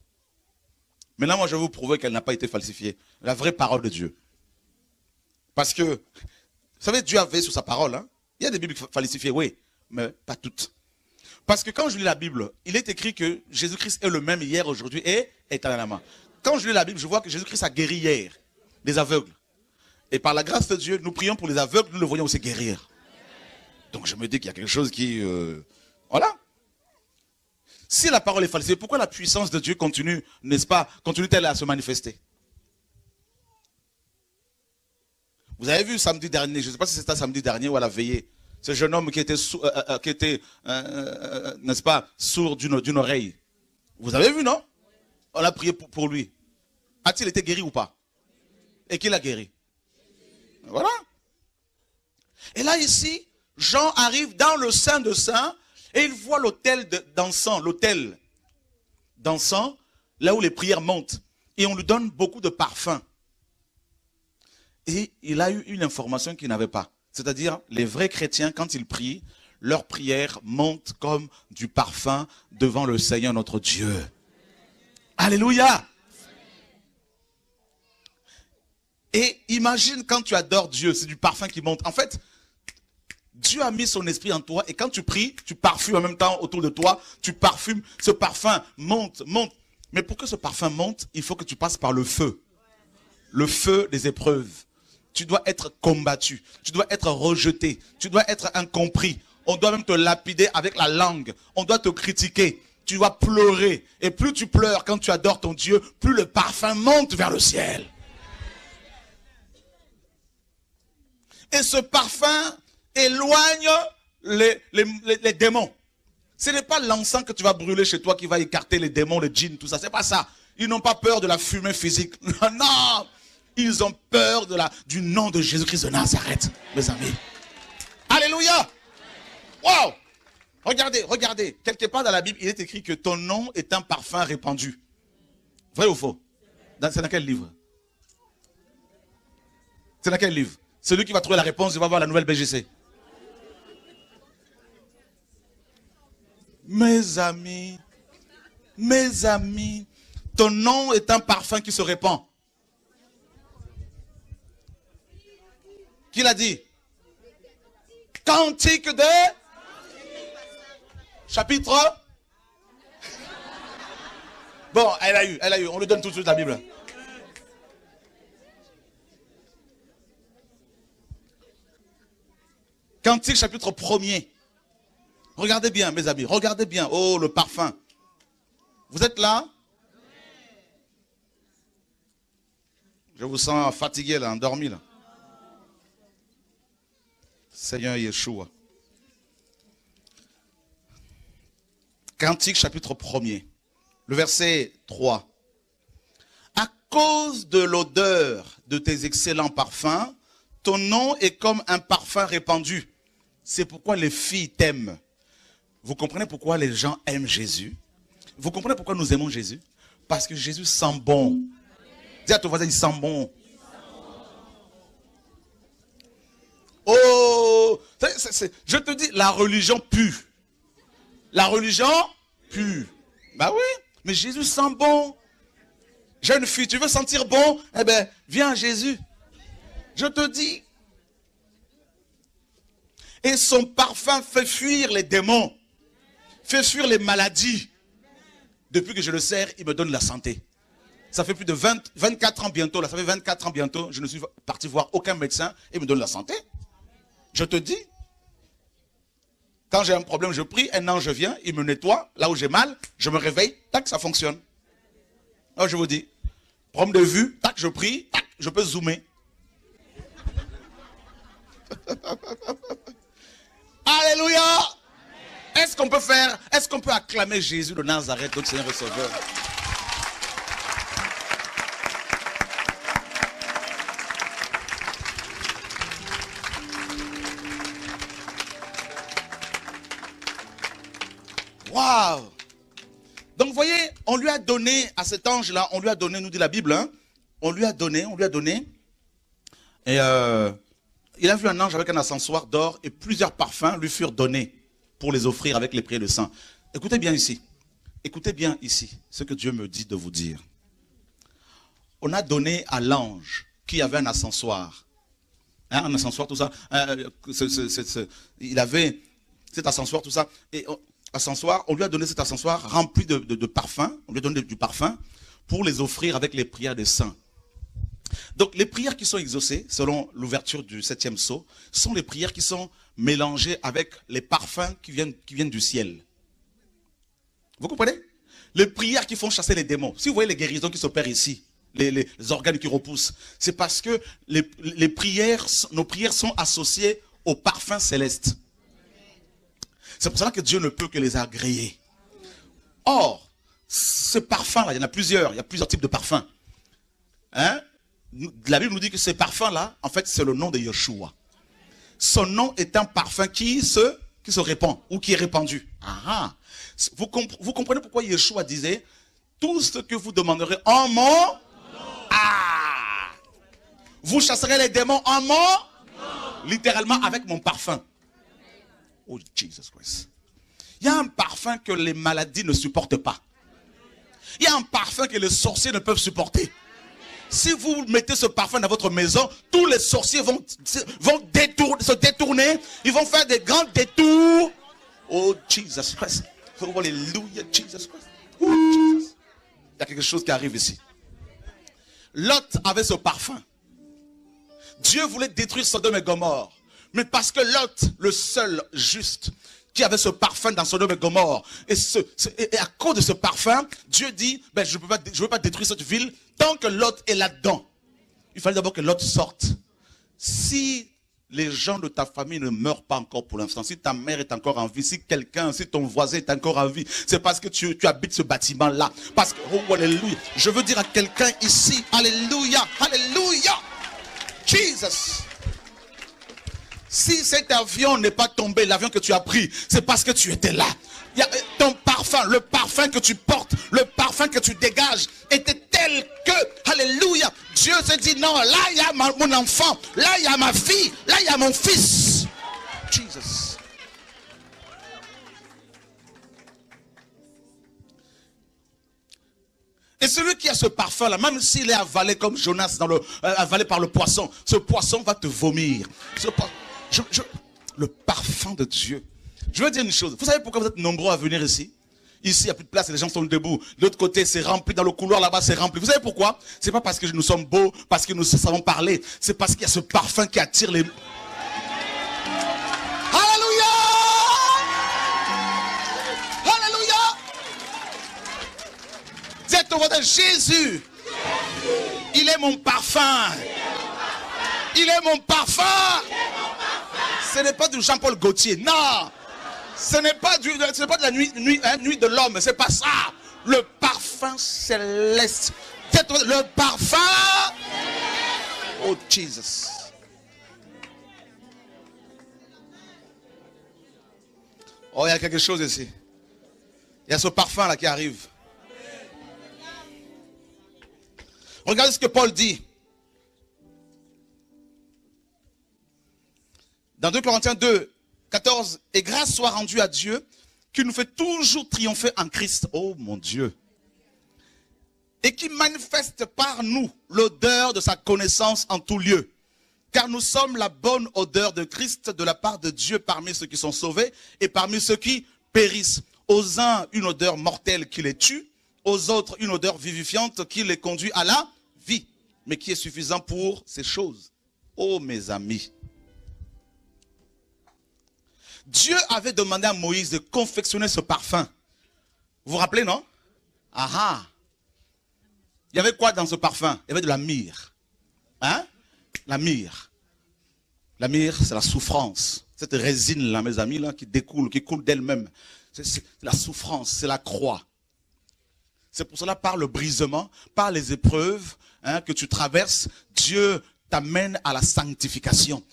Maintenant, moi, je vais vous prouver qu'elle n'a pas été falsifiée. La vraie parole de Dieu. Parce que, vous savez, Dieu avait sur sa parole, hein? Il y a des Bibles falsifiées, oui, mais pas toutes. Parce que quand je lis la Bible, il est écrit que Jésus-Christ est le même hier, aujourd'hui et éternellement. Quand je lis la Bible, je vois que Jésus-Christ a guéri hier des aveugles. Et par la grâce de Dieu, nous prions pour les aveugles, nous le voyons aussi guérir. Donc je me dis qu'il y a quelque chose qui... Euh... Voilà. Si la parole est falsifiée, pourquoi la puissance de Dieu continue, n'est-ce pas, continue-t-elle à se manifester? Vous avez vu samedi dernier, je ne sais pas si c'était samedi dernier ou à la veillée, ce jeune homme qui était, sourd, euh, euh, qui était, euh, euh, n'est-ce pas, sourd d'une oreille. Vous avez vu, non? on a prié pour, pour lui. A-t-il été guéri ou pas? Et qui l'a guéri? Voilà. Et là, ici, Jean arrive dans le Saint de Saint et il voit l'autel d'encens, l'autel d'encens, là où les prières montent. Et on lui donne beaucoup de parfums. Et il a eu une information qu'il n'avait pas. C'est-à-dire, les vrais chrétiens, quand ils prient, leurs prières montent comme du parfum devant le Seigneur notre Dieu. Alléluia! Et imagine quand tu adores Dieu, c'est du parfum qui monte. En fait, Dieu a mis son esprit en toi et quand tu pries, tu parfumes en même temps autour de toi, tu parfumes, ce parfum monte, monte. Mais pour que ce parfum monte, il faut que tu passes par le feu. Le feu des épreuves. Tu dois être combattu, tu dois être rejeté, tu dois être incompris. On doit même te lapider avec la langue, on doit te critiquer, tu dois pleurer. Et plus tu pleures quand tu adores ton Dieu, plus le parfum monte vers le ciel. Et ce parfum éloigne les, les, les, les démons. Ce n'est pas l'encens que tu vas brûler chez toi qui va écarter les démons, les djinns, tout ça. C'est pas ça. Ils n'ont pas peur de la fumée physique. Non, ils ont peur de la, du nom de Jésus-Christ de Nazareth, mes amis. Alléluia. Wow. Regardez, regardez. Quelque part dans la Bible, il est écrit que ton nom est un parfum répandu. Vrai ou faux? C'est dans quel livre? C'est dans quel livre? Celui qui va trouver la réponse, il va voir la nouvelle B G C. Mes amis, mes amis, ton nom est un parfum qui se répand. Qui l'a dit? Cantique de... Chapitre... Bon, elle a eu, elle a eu. On lui donne tout de suite la Bible. Cantique chapitre premier. Regardez bien, mes amis. Regardez bien. Oh, le parfum. Vous êtes là? Je vous sens fatigué, là, endormi, là. Seigneur Yeshua. Cantique chapitre premier. Le verset trois. À cause de l'odeur de tes excellents parfums, ton nom est comme un parfum répandu. C'est pourquoi les filles t'aiment. Vous comprenez pourquoi les gens aiment Jésus? Vous comprenez pourquoi nous aimons Jésus? Parce que Jésus sent bon. Dis à ton voisin, il sent bon. Oh, c'est, c'est, c'est, je te dis, la religion pue. La religion pue. Bah oui, mais Jésus sent bon. Jeune fille, tu veux sentir bon? Eh bien, viens à Jésus. Je te dis. Et son parfum fait fuir les démons. Fait fuir les maladies. Depuis que je le sers, il me donne la santé. Ça fait plus de vingt, vingt-quatre ans bientôt. Là, ça fait vingt-quatre ans bientôt. Je ne suis parti voir aucun médecin. Il me donne la santé. Je te dis. Quand j'ai un problème, je prie. Un ange vient. Il me nettoie. Là où j'ai mal, je me réveille. Tac, ça fonctionne. Alors, je vous dis. Problème de vue. Tac, je prie. Tac, je peux zoomer. Alléluia. Est-ce qu'on peut faire, est-ce qu'on peut acclamer Jésus de Nazareth, notre Seigneur et Sauveur? Waouh! Donc, vous voyez, on lui a donné à cet ange-là, on lui a donné, nous dit la Bible, hein, on lui a donné, on lui a donné, et euh, il a vu un ange avec un encensoir d'or et plusieurs parfums lui furent donnés pour les offrir avec les prières de sang. Écoutez bien ici. Écoutez bien ici ce que Dieu me dit de vous dire. On a donné à l'ange qui avait un encensoir. Hein, un encensoir, tout ça. Euh, ce, ce, ce, ce, il avait cet encensoir, tout ça. Et on, encensoir, on lui a donné cet encensoir rempli de, de, de parfums. On lui a donné du parfum pour les offrir avec les prières de sang. Donc, les prières qui sont exaucées, selon l'ouverture du septième sceau, sont les prières qui sont mélangées avec les parfums qui viennent, qui viennent du ciel. Vous comprenez? Les prières qui font chasser les démons. Si vous voyez les guérisons qui s'opèrent ici, les, les, les organes qui repoussent, c'est parce que les, les prières, nos prières sont associées au parfum céleste. C'est pour cela que Dieu ne peut que les agréer. Or, ce parfum-là, il y en a plusieurs, il y a plusieurs types de parfums. Hein? La Bible nous dit que ce parfum-là, en fait, c'est le nom de Yeshua. Son nom est un parfum qui se, qui se répand, ou qui est répandu. Ah, vous, comp vous comprenez pourquoi Yeshua disait, tout ce que vous demanderez en mon nom. Ah, vous chasserez les démons en mon nom. Littéralement avec mon parfum. Oh, Jesus Christ. Il y a un parfum que les maladies ne supportent pas. Il y a un parfum que les sorciers ne peuvent supporter. Si vous mettez ce parfum dans votre maison, tous les sorciers vont, vont détourner, se détourner. Ils vont faire des grands détours. Oh, Jesus Christ. Oh, alléluia, Jesus Christ. Oh, Jesus. Il y a quelque chose qui arrive ici. Lot avait ce parfum. Dieu voulait détruire Sodome et Gomorre. Mais parce que Lot, le seul juste, qui avait ce parfum dans Sodome et Gomorre, et, ce, ce, et à cause de ce parfum, Dieu dit, ben, je ne peux, peux pas détruire cette ville tant que Lot est là-dedans. Il fallait d'abord que Lot sorte. Si les gens de ta famille ne meurent pas encore pour l'instant, si ta mère est encore en vie, si quelqu'un, si ton voisin est encore en vie, c'est parce que tu, tu habites ce bâtiment-là. Parce que, oh, alléluia, je veux dire à quelqu'un ici, alléluia, alléluia, Jesus. Si cet avion n'est pas tombé, l'avion que tu as pris, c'est parce que tu étais là. Il y a ton parfum, le parfum que tu portes, le parfum que tu dégages, était tel que, alléluia, Dieu se dit, non, là il y a ma, mon enfant, là il y a ma fille, là il y a mon fils. Jesus. Et celui qui a ce parfum-là, même s'il est avalé comme Jonas, dans le, euh, avalé par le poisson, ce poisson va te vomir. Ce poisson. Je, je, le parfum de Dieu. Je veux dire une chose. Vous savez pourquoi vous êtes nombreux à venir ici? Ici, il n'y a plus de place, les gens sont debout. De l'autre côté, c'est rempli. Dans le couloir, là-bas, c'est rempli. Vous savez pourquoi? C'est pas parce que nous sommes beaux, parce que nous savons parler. C'est parce qu'il y a ce parfum qui attire les... Alléluia! Alléluia! Dites au vote Jésus. Il est mon parfum. Il est mon parfum. Ce n'est pas du Jean-Paul Gaultier, non. Ce n'est pas, du, ce n'est pas de la nuit, nuit, hein, nuit de l'homme, c'est pas ça. Le parfum céleste. Le parfum. Oh, Jesus. Oh, il y a quelque chose ici. Il y a ce parfum-là qui arrive. Regardez ce que Paul dit. Dans deux Corinthiens deux, quatorze, et grâce soit rendue à Dieu, qui nous fait toujours triompher en Christ, oh mon Dieu, et qui manifeste par nous l'odeur de sa connaissance en tout lieu. Car nous sommes la bonne odeur de Christ de la part de Dieu parmi ceux qui sont sauvés et parmi ceux qui périssent. Aux uns, une odeur mortelle qui les tue, aux autres, une odeur vivifiante qui les conduit à la vie, mais qui est suffisant pour ces choses. Oh mes amis, Dieu avait demandé à Moïse de confectionner ce parfum. Vous vous rappelez, non? Ah ah. Il y avait quoi dans ce parfum? Il y avait de la myrrhe. Hein? La myrrhe. La myrrhe, c'est la souffrance. Cette résine-là, mes amis, là, qui découle, qui coule d'elle-même. C'est la souffrance, c'est la croix. C'est pour cela, par le brisement, par les épreuves hein, que tu traverses, Dieu t'amène à la sanctification.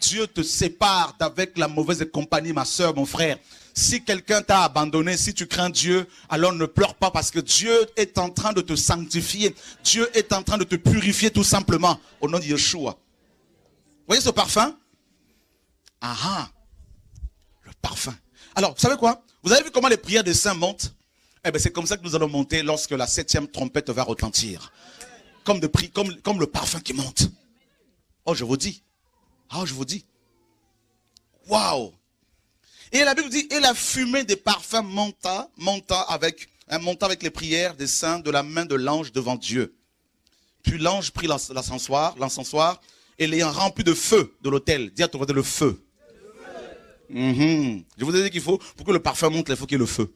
Dieu te sépare d'avec la mauvaise compagnie, ma soeur, mon frère. Si quelqu'un t'a abandonné, si tu crains Dieu, alors ne pleure pas parce que Dieu est en train de te sanctifier. Dieu est en train de te purifier tout simplement au nom de Yeshua. Vous voyez ce parfum? Ah ah, le parfum. Alors, vous savez quoi? Vous avez vu comment les prières des saints montent? Eh bien, c'est comme ça que nous allons monter lorsque la septième trompette va retentir. Comme, de prix, comme, comme le parfum qui monte. Oh, je vous dis. Ah, je vous dis. Waouh! Et la Bible dit, et la fumée des parfums monta, monta avec, hein, monta avec les prières des saints de la main de l'ange devant Dieu. Puis l'ange prit l'encensoir, l'encensoir, et l'ayant rempli de feu de l'autel. Dis à ton voisin le feu. Le feu. Mm-hmm. Je vous ai dit qu'il faut, pour que le parfum monte, il faut qu'il y ait le feu.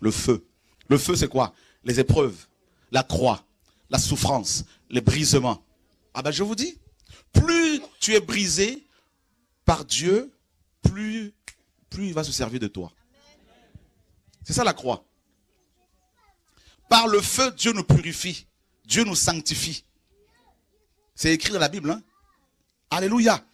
Le feu. Le feu, c'est quoi? Les épreuves, la croix, la souffrance, les brisements. Ah ben, je vous dis. Plus tu es brisé par Dieu, plus, plus il va se servir de toi. C'est ça la croix. Par le feu, Dieu nous purifie. Dieu nous sanctifie. C'est écrit dans la Bible. Hein? Alléluia.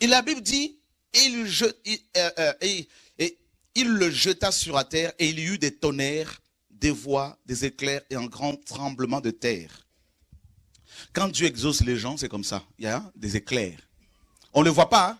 Et la Bible dit, et il, je, il, euh, euh, et, et il le jeta sur la terre, et il y eut des tonnerres, des voix, des éclairs et un grand tremblement de terre. Quand Dieu exauce les gens, c'est comme ça. Il y a des éclairs. On ne le voit pas, hein?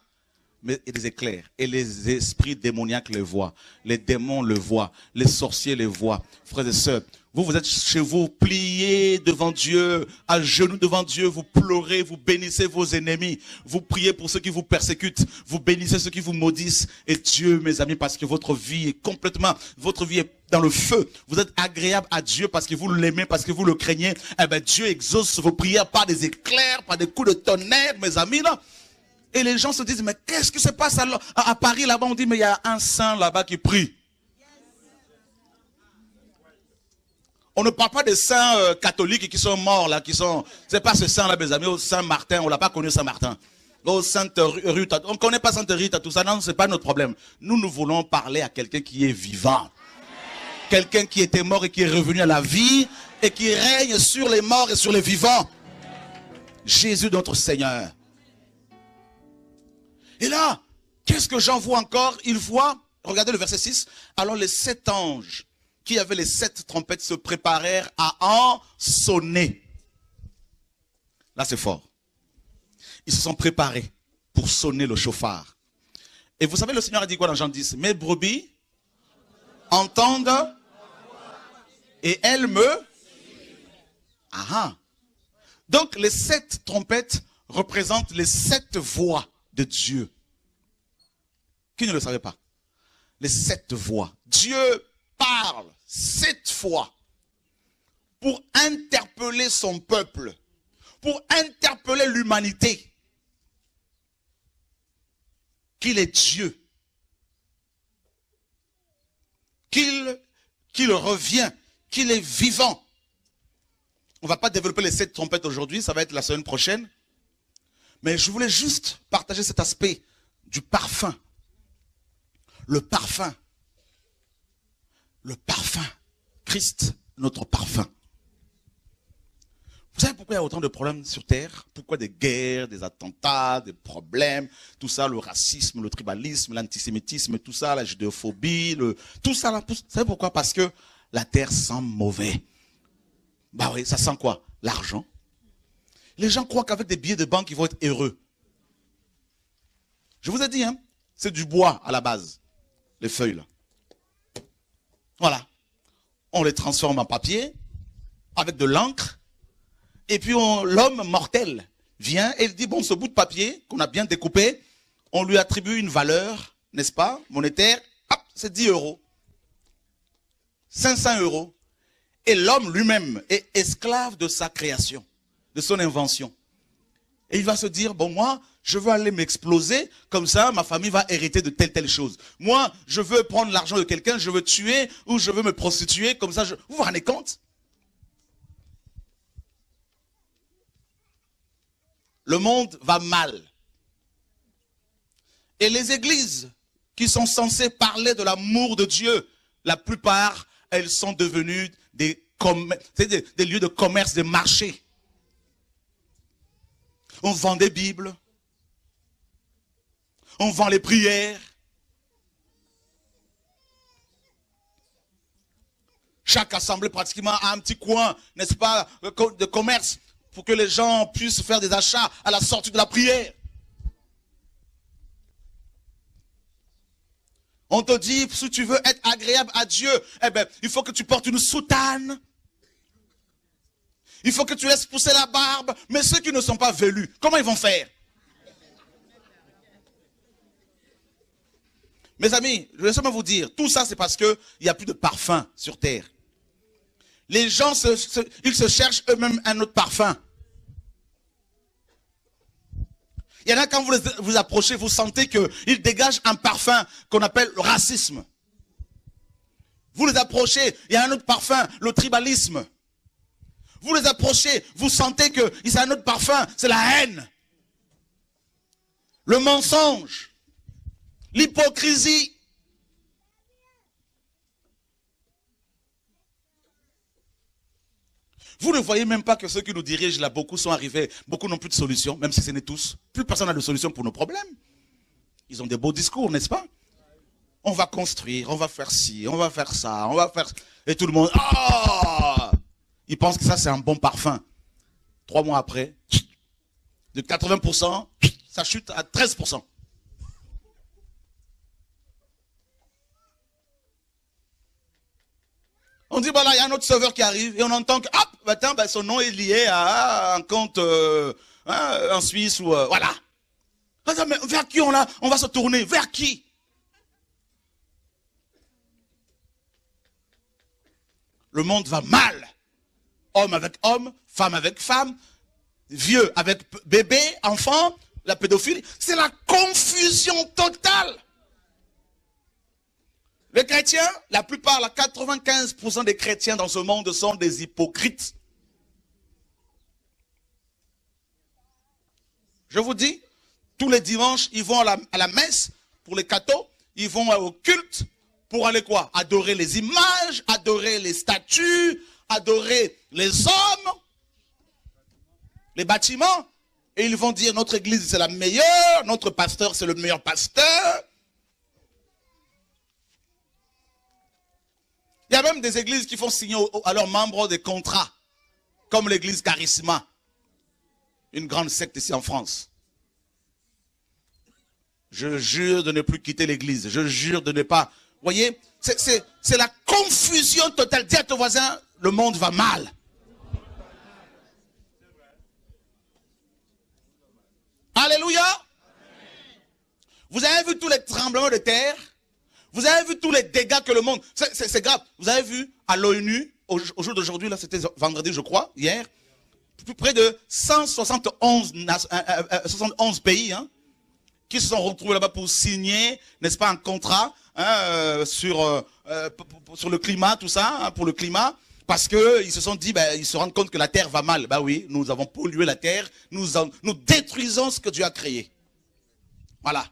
Mais il y a des éclairs. Et les esprits démoniaques les voient. Les démons le voient. Les sorciers les voient. Frères et sœurs, vous, vous êtes chez vous, pliés devant Dieu, à genoux devant Dieu, vous pleurez, vous bénissez vos ennemis, vous priez pour ceux qui vous persécutent, vous bénissez ceux qui vous maudissent. Et Dieu, mes amis, parce que votre vie est complètement, votre vie est dans le feu. Vous êtes agréable à Dieu parce que vous l'aimez, parce que vous le craignez. Eh bien, Dieu exauce vos prières par des éclairs, par des coups de tonnerre, mes amis, là. Et les gens se disent, mais qu'est-ce qui se passe à, à Paris là-bas? On dit, mais il y a un saint là-bas qui prie. On ne parle pas des saints euh, catholiques qui sont morts là, qui sont... C'est pas ce saint là, mes amis, au Saint-Martin, on l'a pas connu Saint-Martin. Au Sainte-Rue, on connaît pas Sainte-Rita, tout ça, non, c'est pas notre problème. Nous, nous voulons parler à quelqu'un qui est vivant. Quelqu'un qui était mort et qui est revenu à la vie et qui règne sur les morts et sur les vivants. Jésus, notre Seigneur. Et là, qu'est-ce que Jean voit encore? Il voit, regardez le verset six, alors les sept anges qui avaient les sept trompettes se préparèrent à en sonner. Là, c'est fort. Ils se sont préparés pour sonner le chauffard. Et vous savez, le Seigneur a dit quoi dans Jean dix? Mes brebis entendent et elles me... Ah. Donc, les sept trompettes représentent les sept voix de Dieu. Qui ne le savait pas? Les sept voix. Dieu parle sept fois pour interpeller son peuple, pour interpeller l'humanité, qu'il est Dieu, qu'il qu'il revient, qu'il est vivant. On ne va pas développer les sept trompettes aujourd'hui, ça va être la semaine prochaine. Mais je voulais juste partager cet aspect du parfum. Le parfum. Le parfum. Christ, notre parfum. Vous savez pourquoi il y a autant de problèmes sur terre? Pourquoi des guerres, des attentats, des problèmes, tout ça, le racisme, le tribalisme, l'antisémitisme, tout ça, la judéophobie, le... tout ça. Là, vous savez pourquoi? Parce que la terre sent mauvais. Bah oui, ça sent quoi? L'argent. Les gens croient qu'avec des billets de banque, ils vont être heureux. Je vous ai dit, hein, c'est du bois à la base, les feuilles là. Voilà. On les transforme en papier, avec de l'encre, et puis l'homme mortel vient et il dit, bon, ce bout de papier qu'on a bien découpé, on lui attribue une valeur, n'est-ce pas, monétaire, hop, c'est dix euros. cinq cents euros. Et l'homme lui-même est esclave de sa création, de son invention. Et il va se dire, bon, moi, je veux aller m'exploser, comme ça, ma famille va hériter de telle, telle chose. Moi, je veux prendre l'argent de quelqu'un, je veux tuer, ou je veux me prostituer, comme ça, je... vous vous rendez compte? Le monde va mal. Et les églises qui sont censées parler de l'amour de Dieu, la plupart, elles sont devenues des, com... c'est des, des lieux de commerce, des marchés. On vend des Bibles. On vend les prières. Chaque assemblée pratiquement a un petit coin, n'est-ce pas, de commerce pour que les gens puissent faire des achats à la sortie de la prière. On te dit, si tu veux être agréable à Dieu, eh bien, il faut que tu portes une soutane. Il faut que tu laisses pousser la barbe. Mais ceux qui ne sont pas velus, comment ils vont faire? Mes amis, je vais seulement vous dire, tout ça c'est parce qu'il n'y a plus de parfum sur terre. Les gens, se, se, ils se cherchent eux-mêmes un autre parfum. Il y en a quand vous les, vous approchez, vous sentez qu'ils dégagent un parfum qu'on appelle le racisme. Vous les approchez, il y a un autre parfum, le tribalisme. Vous les approchez, vous sentez que c'est un autre parfum, c'est la haine. Le mensonge, l'hypocrisie. Vous ne voyez même pas que ceux qui nous dirigent là, beaucoup sont arrivés, beaucoup n'ont plus de solution, même si ce n'est tous. Plus personne n'a de solution pour nos problèmes. Ils ont des beaux discours, n'est-ce pas? On va construire, on va faire ci, on va faire ça, on va faire... Et tout le monde... Ah! Ils pensent que ça, c'est un bon parfum. Trois mois après, de quatre-vingts pour cent, ça chute à treize pour cent. On dit, bah là, il y a un autre sauveur qui arrive, et on entend que, hop, bah, tiens, bah, son nom est lié à un compte euh, hein, en Suisse, ou euh, voilà. Attends, mais vers qui on, là, on va se tourner? Vers qui? Le monde va mal. Homme avec homme, femme avec femme, vieux avec bébé, enfant, la pédophilie. C'est la confusion totale. Les chrétiens, la plupart, la quatre-vingt-quinze pour cent des chrétiens dans ce monde sont des hypocrites. Je vous dis, tous les dimanches, ils vont à la, à la messe pour les cathos, ils vont au culte pour aller quoi? Adorer les images, adorer les statues, adorer les hommes, les bâtiments. Et ils vont dire, notre église c'est la meilleure, notre pasteur c'est le meilleur pasteur. Il y a même des églises qui font signer à leurs membres des contrats, comme l'église Charisma, une grande secte ici en France. Je jure de ne plus quitter l'église, je jure de ne pas... Vous voyez, c'est la confusion totale. Dis à ton voisin, le monde va mal. Alléluia. Vous avez vu tous les tremblements de terre? Vous avez vu tous les dégâts que le monde... C'est grave. Vous avez vu à l'ONU, au, au jour d'aujourd'hui, là c'était vendredi je crois, hier, plus près de cent soixante et onze pays hein, qui se sont retrouvés là-bas pour signer, n'est-ce pas, un contrat hein, euh, sur, euh, sur le climat, tout ça, hein, pour le climat, parce qu'ils se sont dit, ben, ils se rendent compte que la terre va mal. Ben oui, nous avons pollué la terre, nous, en, nous détruisons ce que Dieu a créé. Voilà.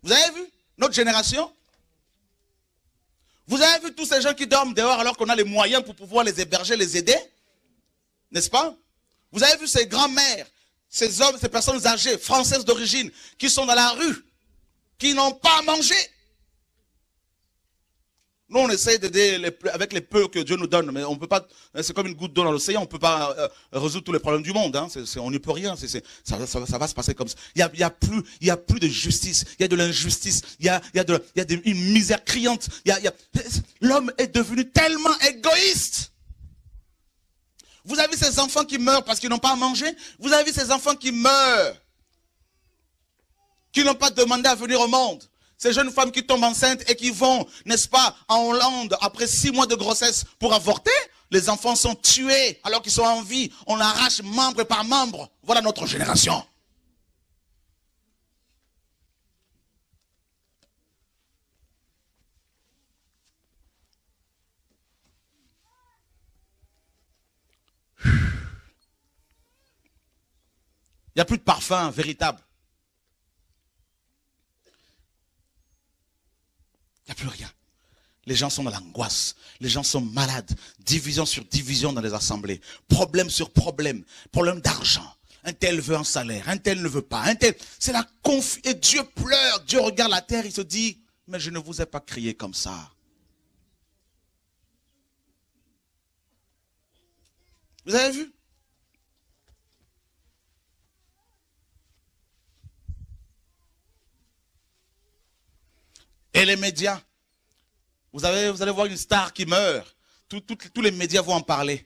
Vous avez vu notre génération? Vous avez vu tous ces gens qui dorment dehors alors qu'on a les moyens pour pouvoir les héberger, les aider? N'est-ce pas? Vous avez vu ces grands-mères, ces hommes, ces personnes âgées, françaises d'origine, qui sont dans la rue, qui n'ont pas à manger? Nous, on essaie d'aider avec les peu que Dieu nous donne, mais on peut pas. C'est comme une goutte d'eau dans l'océan, on ne peut pas euh, résoudre tous les problèmes du monde. Hein, c'est, c'est, on n'y peut rien. C'est, c'est, ça, ça, ça va se passer comme ça. Il y a, il y a plus, il y a plus de justice. Il y a de l'injustice. Il y a, il y a de, il y a de, une misère criante. Il y a, il y a... L'homme est devenu tellement égoïste. Vous avez ces enfants qui meurent parce qu'ils n'ont pas à manger. Vous avez ces enfants qui meurent, qui n'ont pas demandé à venir au monde. Ces jeunes femmes qui tombent enceintes et qui vont, n'est-ce pas, en Hollande, après six mois de grossesse pour avorter, les enfants sont tués alors qu'ils sont en vie. On l'arrache membre par membre. Voilà notre génération. Il n'y a plus de parfum véritable. Il n'y a plus rien. Les gens sont dans l'angoisse. Les gens sont malades. Division sur division dans les assemblées. Problème sur problème. Problème d'argent. Un tel veut un salaire. Un tel ne veut pas. Un tel... C'est la confusion. Et Dieu pleure. Dieu regarde la terre. Il se dit, mais je ne vous ai pas crié comme ça. Vous avez vu? Et les médias, vous, avez, vous allez voir une star qui meurt, tout, tout, tous les médias vont en parler.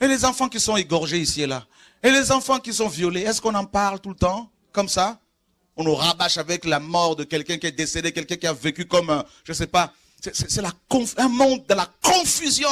Et les enfants qui sont égorgés ici et là, et les enfants qui sont violés, est-ce qu'on en parle tout le temps, comme ça? On nous rabâche avec la mort de quelqu'un qui est décédé, quelqu'un qui a vécu comme, un, je ne sais pas, c'est un monde de la confusion.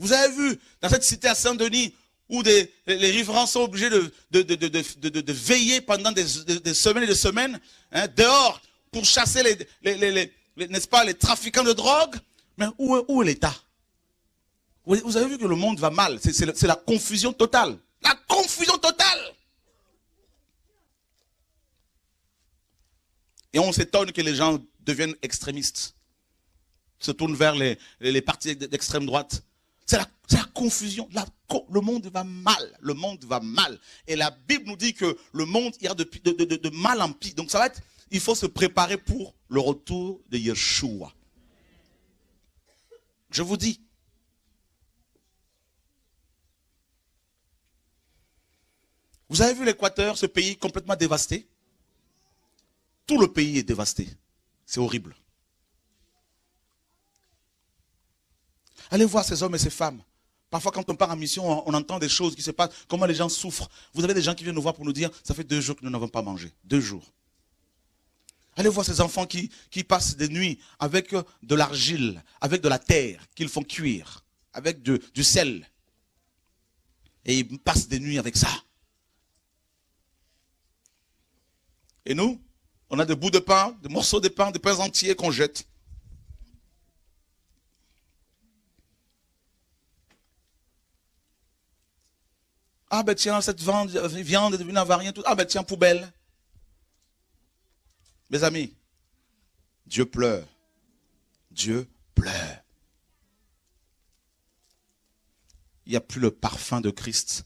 Vous avez vu, dans cette cité à Saint-Denis, où des, les riverains sont obligés de, de, de, de, de, de, de veiller pendant des, des, des semaines et des semaines, hein, dehors, pour chasser les, les, les, les, les n'est-ce pas, les trafiquants de drogue. Mais où est, où est l'État? Vous avez vu que le monde va mal. C'est la confusion totale. La confusion totale. Et on s'étonne que les gens deviennent extrémistes, se tournent vers les, les, les partis d'extrême droite. C'est la, la confusion. La, le monde va mal. Le monde va mal. Et la Bible nous dit que le monde ira de, de, de, de mal en pis. Donc ça va être, il faut se préparer pour le retour de Yeshua. Je vous dis. Vous avez vu l'Équateur, ce pays complètement dévasté? Tout le pays est dévasté. C'est horrible. Allez voir ces hommes et ces femmes. Parfois, quand on part en mission, on entend des choses qui se passent, comment les gens souffrent. Vous avez des gens qui viennent nous voir pour nous dire, ça fait deux jours que nous n'avons pas mangé. Deux jours. Allez voir ces enfants qui, qui passent des nuits avec de l'argile, avec de la terre qu'ils font cuire, avec de, du sel. Et ils passent des nuits avec ça. Et nous, on a des bouts de pain, des morceaux de pain, des pains entiers qu'on jette. Ah ben tiens, cette viande est devenue avarienne. Ah ben tiens, poubelle. Mes amis, Dieu pleure. Dieu pleure. Il n'y a plus le parfum de Christ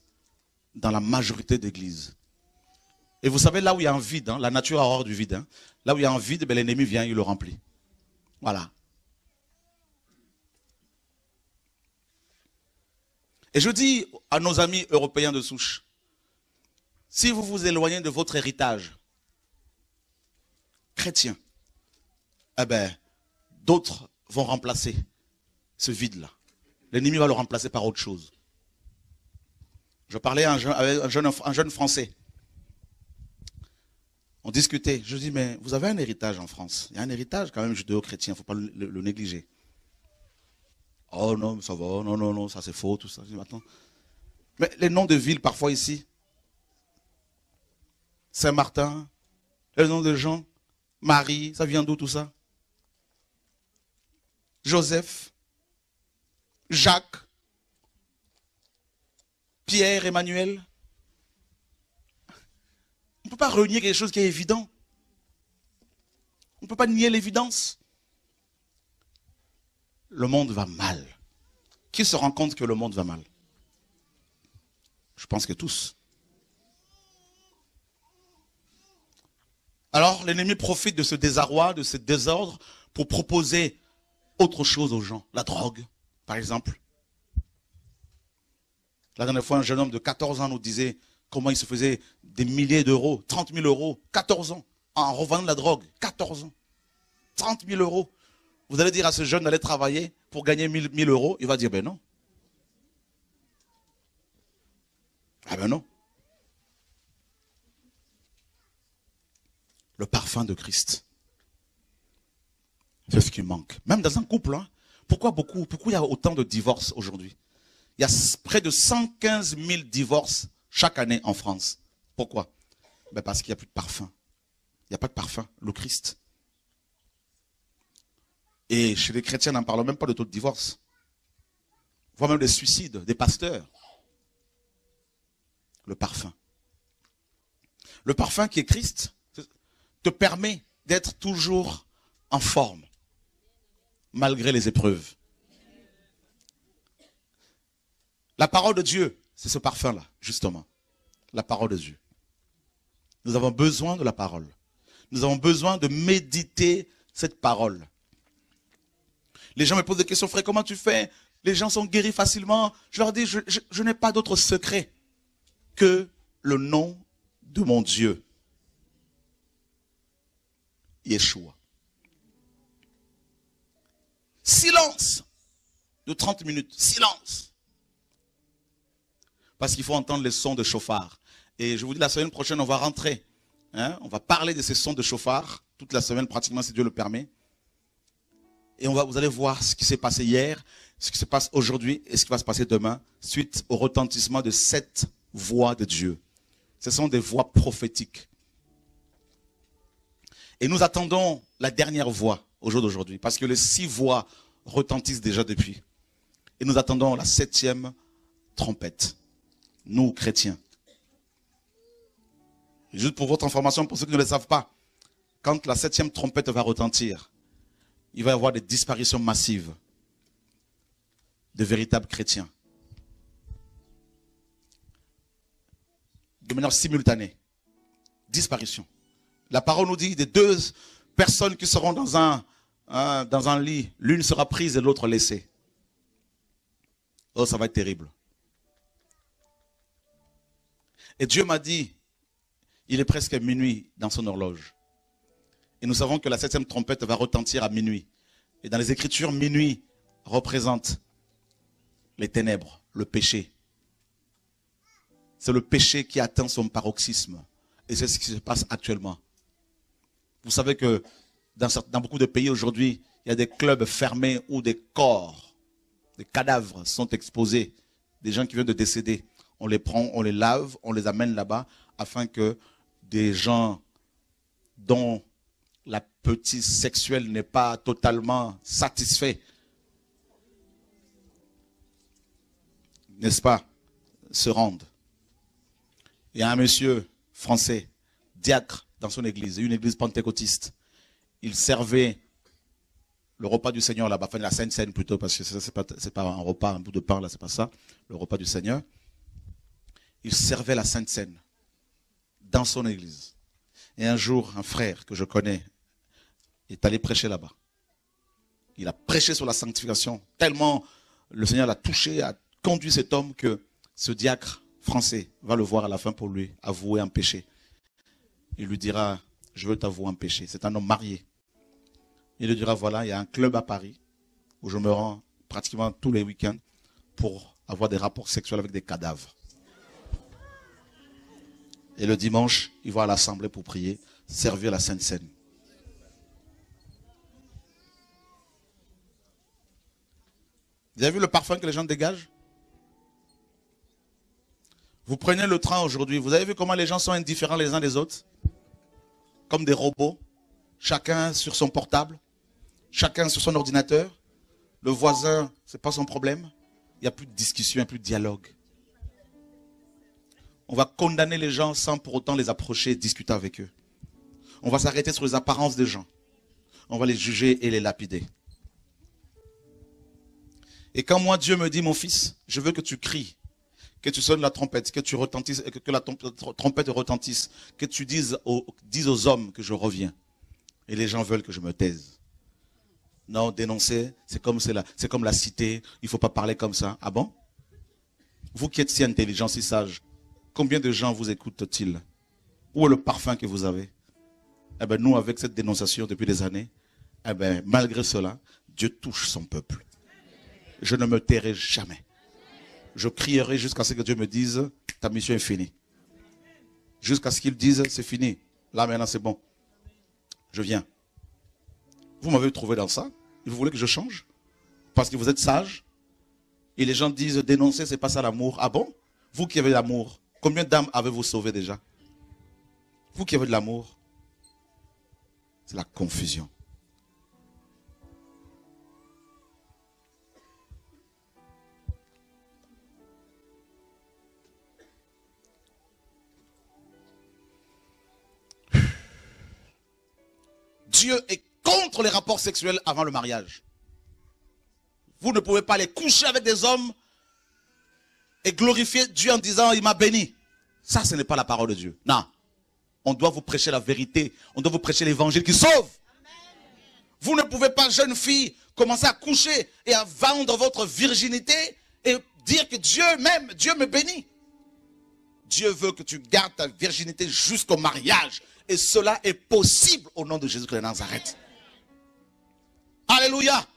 dans la majorité d'églises. Et vous savez, là où il y a un vide, hein, la nature a horreur du vide. Hein, là où il y a un vide, ben, l'ennemi vient, il le remplit. Voilà. Et je dis à nos amis européens de souche, si vous vous éloignez de votre héritage chrétien, eh ben, d'autres vont remplacer ce vide-là. L'ennemi va le remplacer par autre chose. Je parlais à un jeune, avec un jeune, un jeune Français. On discutait. Je dis, mais vous avez un héritage en France. Il y a un héritage quand même judéo-chrétien, il ne faut pas le, le, le négliger. Oh non, ça va, non, non, non, ça c'est faux, tout ça. Je dis, attends. Mais les noms de villes, parfois ici, Saint-Martin, les noms de Jean, Marie, ça vient d'où tout ça? Joseph, Jacques, Pierre, Emmanuel. On ne peut pas renier quelque chose qui est évident. On ne peut pas nier l'évidence. Le monde va mal. Qui se rend compte que le monde va mal? Je pense que tous. Alors l'ennemi profite de ce désarroi, de ce désordre, pour proposer autre chose aux gens. La drogue, par exemple. La dernière fois, un jeune homme de quatorze ans nous disait comment il se faisait des milliers d'euros, trente mille euros, quatorze ans, en revendant de la drogue, quatorze ans, trente mille euros. Vous allez dire à ce jeune d'aller travailler pour gagner mille euros, il va dire, ben non. Ah ben non. Le parfum de Christ. C'est ce qui manque. Même dans un couple, hein, pourquoi beaucoup, pourquoi il y a autant de divorces aujourd'hui? Il y a près de cent quinze mille divorces chaque année en France. Pourquoi? Ben parce qu'il n'y a plus de parfum. Il n'y a pas de parfum, le Christ. Et chez les chrétiens, n'en parlons même pas de taux de divorce. Voire même des suicides, des pasteurs. Le parfum. Le parfum qui est Christ te permet d'être toujours en forme, malgré les épreuves. La parole de Dieu, c'est ce parfum-là, justement. La parole de Dieu. Nous avons besoin de la parole. Nous avons besoin de méditer cette parole. Les gens me posent des questions, frère, comment tu fais? Les gens sont guéris facilement. Je leur dis, je, je, je n'ai pas d'autre secret que le nom de mon Dieu. Yeshua. Silence de trente minutes. Silence. Parce qu'il faut entendre les sons de chauffard. Et je vous dis, la semaine prochaine, on va rentrer. Hein? On va parler de ces sons de chauffard. Toute la semaine, pratiquement, si Dieu le permet. Et on va, vous allez voir ce qui s'est passé hier, ce qui se passe aujourd'hui et ce qui va se passer demain, suite au retentissement de cette voix de Dieu. Ce sont des voix prophétiques. Et nous attendons la dernière voix au jour d'aujourd'hui, parce que les six voix retentissent déjà depuis. Et nous attendons la septième trompette, nous chrétiens. Juste pour votre information, pour ceux qui ne le savent pas, quand la septième trompette va retentir, il va y avoir des disparitions massives de véritables chrétiens. De manière simultanée. Disparition. La parole nous dit des deux personnes qui seront dans un, hein, dans un lit, l'une sera prise et l'autre laissée. Oh, ça va être terrible. Et Dieu m'a dit, il est presque minuit dans son horloge. Et nous savons que la septième trompette va retentir à minuit. Et dans les Écritures, minuit représente les ténèbres, le péché. C'est le péché qui atteint son paroxysme. Et c'est ce qui se passe actuellement. Vous savez que dans, dans beaucoup de pays aujourd'hui, il y a des clubs fermés où des corps, des cadavres sont exposés. Des gens qui viennent de décéder. On les prend, on les lave, on les amène là-bas afin que des gens dont l'appétit sexuel n'est pas totalement satisfait, n'est-ce pas, se rendent. Il y a un monsieur français, diacre dans son église, une église pentecôtiste. Il servait le repas du Seigneur là-bas, enfin la Sainte Seine plutôt, parce que ce n'est pas, pas un repas, un bout de pain là, c'est pas ça, le repas du Seigneur. Il servait la Sainte Seine dans son église. Et un jour, un frère que je connais est allé prêcher là-bas. Il a prêché sur la sanctification, tellement le Seigneur l'a touché, a conduit cet homme que ce diacre français va le voir à la fin pour lui avouer un péché. Il lui dira, je veux t'avouer un péché. C'est un homme marié. Il lui dira, voilà, il y a un club à Paris où je me rends pratiquement tous les week-ends pour avoir des rapports sexuels avec des cadavres. Et le dimanche, il va à l'assemblée pour prier, servir la Sainte Seine. Vous avez vu le parfum que les gens dégagent? Vous prenez le train aujourd'hui, vous avez vu comment les gens sont indifférents les uns des autres? Comme des robots, chacun sur son portable, chacun sur son ordinateur. Le voisin, ce n'est pas son problème. Il n'y a plus de discussion, il n'y a plus de dialogue. On va condamner les gens sans pour autant les approcher et discuter avec eux. On va s'arrêter sur les apparences des gens. On va les juger et les lapider. Et quand moi, Dieu me dit, mon fils, je veux que tu cries, que tu sonnes la trompette, que, tu retentisses, que la trompette retentisse, que tu dises aux, dises aux hommes que je reviens. Et les gens veulent que je me taise. Non, dénoncer, c'est comme, la, c'est comme la cité, il ne faut pas parler comme ça. Ah bon? Vous qui êtes si intelligent, si sage, combien de gens vous écoutent-ils? Où est le parfum que vous avez? Eh bien, nous, avec cette dénonciation depuis des années, eh bien, malgré cela, Dieu touche son peuple. Je ne me tairai jamais. Je crierai jusqu'à ce que Dieu me dise, ta mission est finie. Jusqu'à ce qu'il dise, c'est fini. Là, maintenant, c'est bon. Je viens. Vous m'avez trouvé dans ça. Vous voulez que je change? Parce que vous êtes sage. Et les gens disent, dénoncer, c'est pas ça l'amour. Ah bon? Vous qui avez l'amour. Combien d'âmes avez-vous sauvé déjà? Vous qui avez de l'amour, c'est la confusion. Dieu est contre les rapports sexuels avant le mariage. Vous ne pouvez pas aller coucher avec des hommes et glorifier Dieu en disant, il m'a béni. Ça, ce n'est pas la parole de Dieu. Non. On doit vous prêcher la vérité. On doit vous prêcher l'évangile qui sauve. Amen. Vous ne pouvez pas, jeune fille, commencer à coucher et à vendre votre virginité et dire que Dieu m'aime, Dieu me bénit. Dieu veut que tu gardes ta virginité jusqu'au mariage. Et cela est possible au nom de Jésus-Christ de Nazareth. Alléluia. Amen.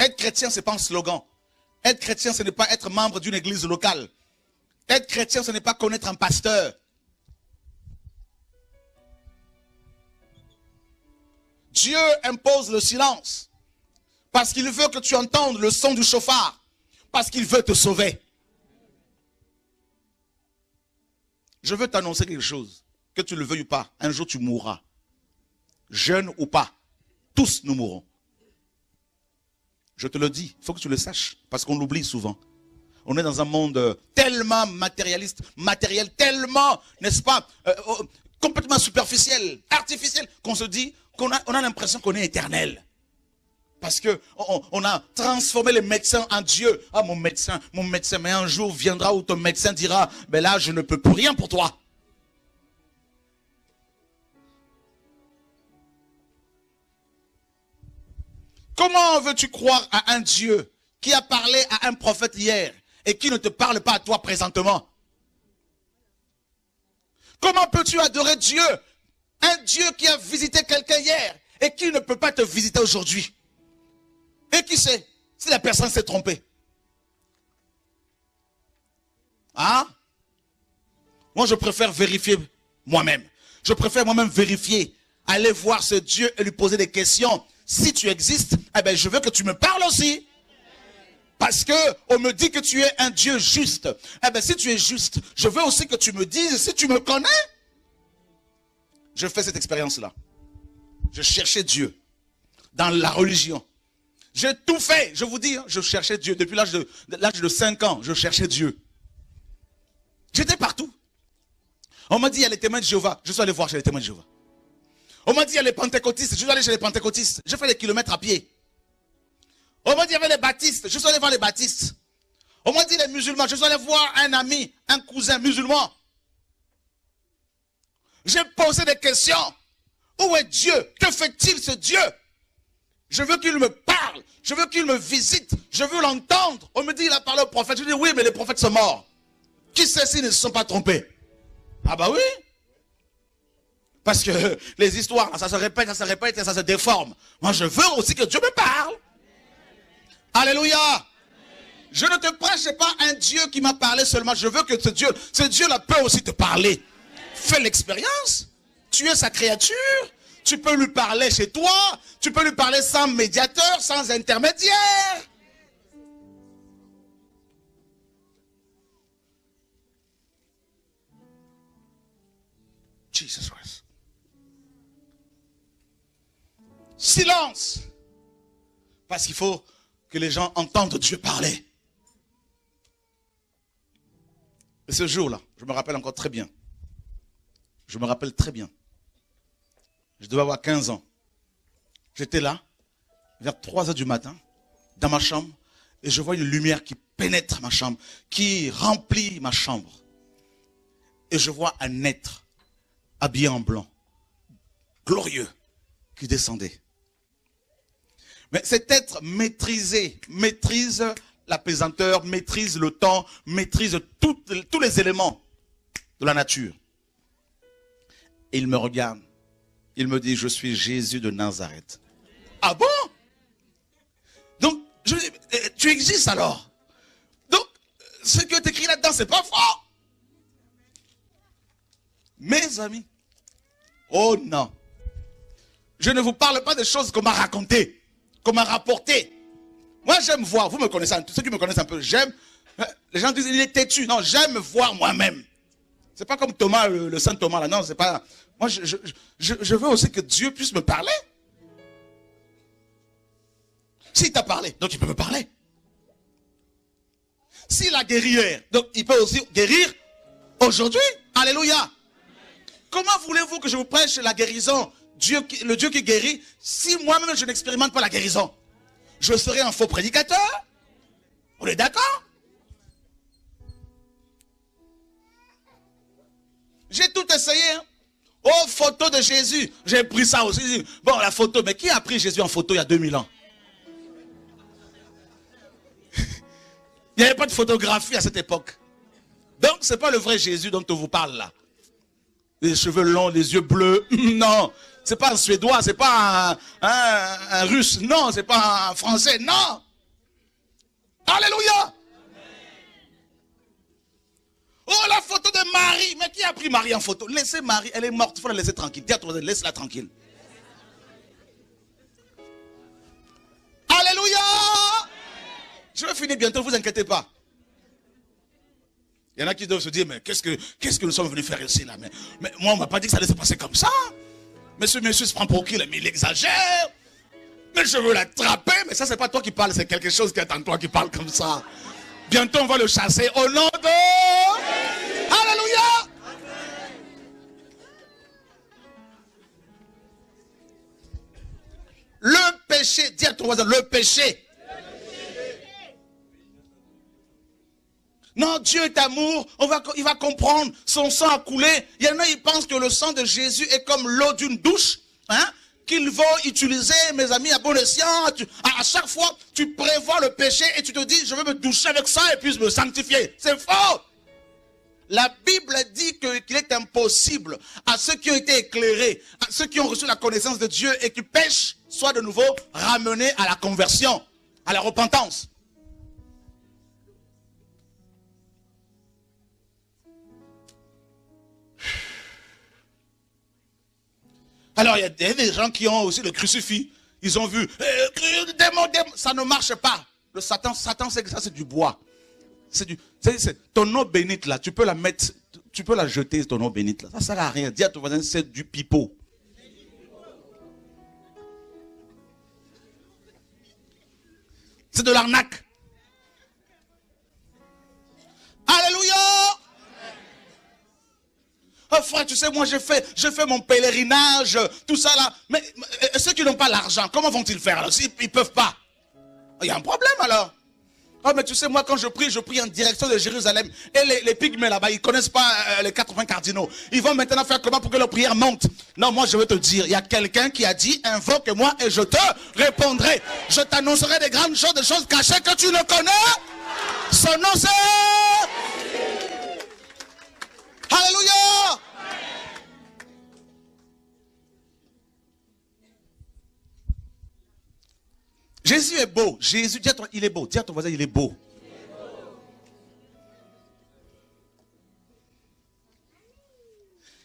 Être chrétien, ce n'est pas un slogan. Être chrétien, ce n'est pas être membre d'une église locale. Être chrétien, ce n'est pas connaître un pasteur. Dieu impose le silence. Parce qu'il veut que tu entendes le son du chauffard. Parce qu'il veut te sauver. Je veux t'annoncer quelque chose. Que tu le veuilles ou pas, un jour tu mourras. Jeune ou pas, tous nous mourrons. Je te le dis, il faut que tu le saches, parce qu'on l'oublie souvent. on est dans un monde tellement matérialiste, matériel, tellement, n'est-ce pas, euh, euh, complètement superficiel, artificiel, qu'on se dit qu'on a, on a l'impression qu'on est éternel. Parce que on, on a transformé les médecins en Dieu. Ah, mon médecin, mon médecin, mais un jour viendra où ton médecin dira, ben là, je ne peux plus rien pour toi. Comment veux-tu croire à un Dieu qui a parlé à un prophète hier et qui ne te parle pas à toi présentement? Comment peux-tu adorer Dieu, un Dieu qui a visité quelqu'un hier et qui ne peut pas te visiter aujourd'hui? Et qui sait si la personne s'est trompée? Hein? Moi, je préfère vérifier moi-même. Je préfère moi-même vérifier, aller voir ce Dieu et lui poser des questions. Si tu existes, eh bien, je veux que tu me parles aussi. Parce que on me dit que tu es un Dieu juste. Eh bien, si tu es juste, je veux aussi que tu me dises si tu me connais. Je fais cette expérience-là. Je cherchais Dieu dans la religion. J'ai tout fait. Je vous dis, je cherchais Dieu. Depuis l'âge de, l'âge de cinq ans, je cherchais Dieu. J'étais partout. On m'a dit, il y a les témoins de Jéhovah. Je suis allé voir chez les témoins de Jéhovah. On m'a dit, il y a les pentecôtistes. Je suis allé chez les pentecôtistes. J'ai fait des kilomètres à pied. On m'a dit, il y avait les baptistes. Je suis allé voir les baptistes. On m'a dit, les musulmans. Je suis allé voir un ami, un cousin musulman. J'ai posé des questions. Où est Dieu? Que fait-il ce Dieu? Je veux qu'il me parle. Je veux qu'il me visite. Je veux l'entendre. On me dit, il a parlé au prophète. Je dis, oui, mais les prophètes sont morts. Qui sait s'ils ne se sont pas trompés? Ah bah oui. Parce que les histoires, ça se répète, ça se répète et ça se déforme. Moi, je veux aussi que Dieu me parle. Alléluia. Je ne te prêche pas un Dieu qui m'a parlé seulement. Je veux que ce Dieu, ce Dieu-là peut aussi te parler. Fais l'expérience. Tu es sa créature. Tu peux lui parler chez toi. Tu peux lui parler sans médiateur, sans intermédiaire. Jesus Christ. Silence. Parce qu'il faut que les gens entendent Dieu parler. Et ce jour-là, je me rappelle encore très bien. Je me rappelle très bien. Je devais avoir quinze ans. J'étais là, vers trois heures du matin, dans ma chambre, et je vois une lumière qui pénètre ma chambre, qui remplit ma chambre. Et je vois un être, habillé en blanc, glorieux, qui descendait. Mais cet être maîtrisé, maîtrise la pesanteur, maîtrise le temps, maîtrise tout, tous les éléments de la nature. Et il me regarde. Il me dit, je suis Jésus de Nazareth. Ah bon? Donc, je, tu existes alors? Donc, ce que tu écris là-dedans, c'est pas faux. Mes amis, oh non. Je ne vous parle pas des choses qu'on m'a racontées, qu'on m'a rapportées. Moi, j'aime voir. Vous me connaissez, ceux qui me connaissent un peu, j'aime. Les gens disent, il est têtu. Non, j'aime voir moi-même. C'est pas comme Thomas, le, le saint Thomas, là. Non, c'est pas. Moi, je, je, je, je veux aussi que Dieu puisse me parler. S'il t'a parlé, donc il peut me parler. S'il a guéri hier, donc il peut aussi guérir aujourd'hui. Alléluia. Comment voulez-vous que je vous prêche la guérison? Dieu, le Dieu qui guérit, si moi-même je n'expérimente pas la guérison, je serai un faux prédicateur. On est d'accord? J'ai tout essayé. Hein? Oh, photo de Jésus. J'ai pris ça aussi. Bon, la photo, mais qui a pris Jésus en photo il y a deux mille ans? Il n'y avait pas de photographie à cette époque. Donc, ce n'est pas le vrai Jésus dont on vous parle là. Les cheveux longs, les yeux bleus. Non. C'est pas un Suédois, c'est pas un, un, un Russe, non, c'est pas un Français, non. Alléluia. Amen. Oh, la photo de Marie. Mais qui a pris Marie en photo? Laissez Marie, elle est morte, il faut la laisser tranquille. Laisse-la tranquille. Alléluia. Amen. Je vais finir bientôt, ne vous inquiétez pas. Il y en a qui doivent se dire, mais qu'est-ce que, qu'est-ce que nous sommes venus faire ici là? Mais, mais moi, on ne m'a pas dit que ça allait se passer comme ça. Mais ce monsieur se prend pour qui? Mais il exagère. Mais je veux l'attraper. Mais ça, c'est pas toi qui parles, c'est quelque chose qui est en toi qui parle comme ça. Bientôt on va le chasser au nom de... Alléluia. Le péché, dis à ton voisin, le péché. Non, Dieu est amour, on va, il va comprendre, son sang a coulé. Il y en a qui pensent que le sang de Jésus est comme l'eau d'une douche, hein, qu'il vont utiliser, mes amis, à bon escient. À, à chaque fois, tu prévois le péché et tu te dis, je vais me doucher avec ça et puis me sanctifier. C'est faux. La Bible dit qu'il est impossible à ceux qui ont été éclairés, à ceux qui ont reçu la connaissance de Dieu et qui pêchent, soit de nouveau ramenés à la conversion, à la repentance. Alors, il y a des gens qui ont aussi le crucifix. Ils ont vu, eh, démon, démon. Ça ne marche pas. Le Satan, Satan c'est que ça, c'est du bois. C'est du, c'est, ton eau bénite, là, tu peux la mettre, tu peux la jeter, ton eau bénite, là. Ça ne sert à rien. Dis à ton voisin, c'est du pipeau. C'est de l'arnaque. Alléluia! Oh frère, tu sais, moi j'ai fait, j'ai fait mon pèlerinage, tout ça là. Mais, mais ceux qui n'ont pas l'argent, comment vont-ils faire alors? S'ils ne peuvent pas. Il y a un problème alors. Oh mais tu sais, moi quand je prie, je prie en direction de Jérusalem. Et les, les pygmées là-bas, ils ne connaissent pas euh, les quatre-vingts cardinaux. Ils vont maintenant faire comment pour que leur prière monte? Non, moi je veux te dire, il y a quelqu'un qui a dit, invoque-moi et je te répondrai. Je t'annoncerai des grandes choses, des choses cachées que tu ne connais. Son nom c'est... Alléluia! Jésus est beau. Jésus, dis à toi, il est beau. Dis à ton voisin, il est beau. Il est beau.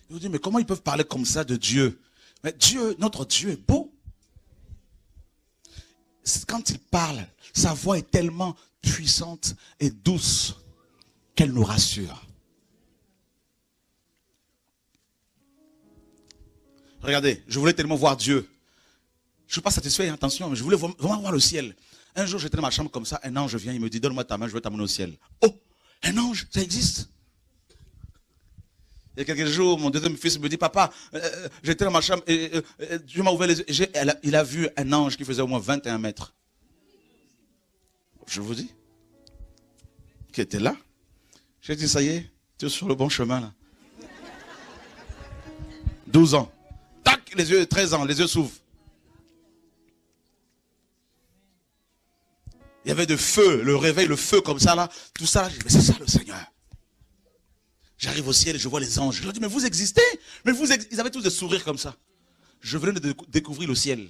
Je vous dis, mais comment ils peuvent parler comme ça de Dieu? Mais Dieu, notre Dieu est beau. Quand il parle, sa voix est tellement puissante et douce qu'elle nous rassure. Regardez, je voulais tellement voir Dieu. Je ne suis pas satisfait, attention, mais je voulais vraiment voir le ciel. Un jour, j'étais dans ma chambre comme ça, un ange vient, il me dit, donne-moi ta main, je veux t'amener au ciel. Oh, un ange, ça existe? Il y a quelques jours, mon deuxième fils me dit, papa, euh, j'étais dans ma chambre, et euh, euh, Dieu m'a ouvert les yeux. J'ai, elle, il a vu un ange qui faisait au moins vingt et un mètres. Je vous dis, qui était là. J'ai dit, ça y est, tu es sur le bon chemin là. douze ans. Tac, les yeux, treize ans, les yeux s'ouvrent. Il y avait de feu, le réveil, le feu comme ça là, tout ça là, je dis, mais c'est ça le Seigneur. J'arrive au ciel et je vois les anges. Je leur dis, mais vous existez? Mais vous ex... Ils avaient tous des sourires comme ça. Je venais de découvrir le ciel.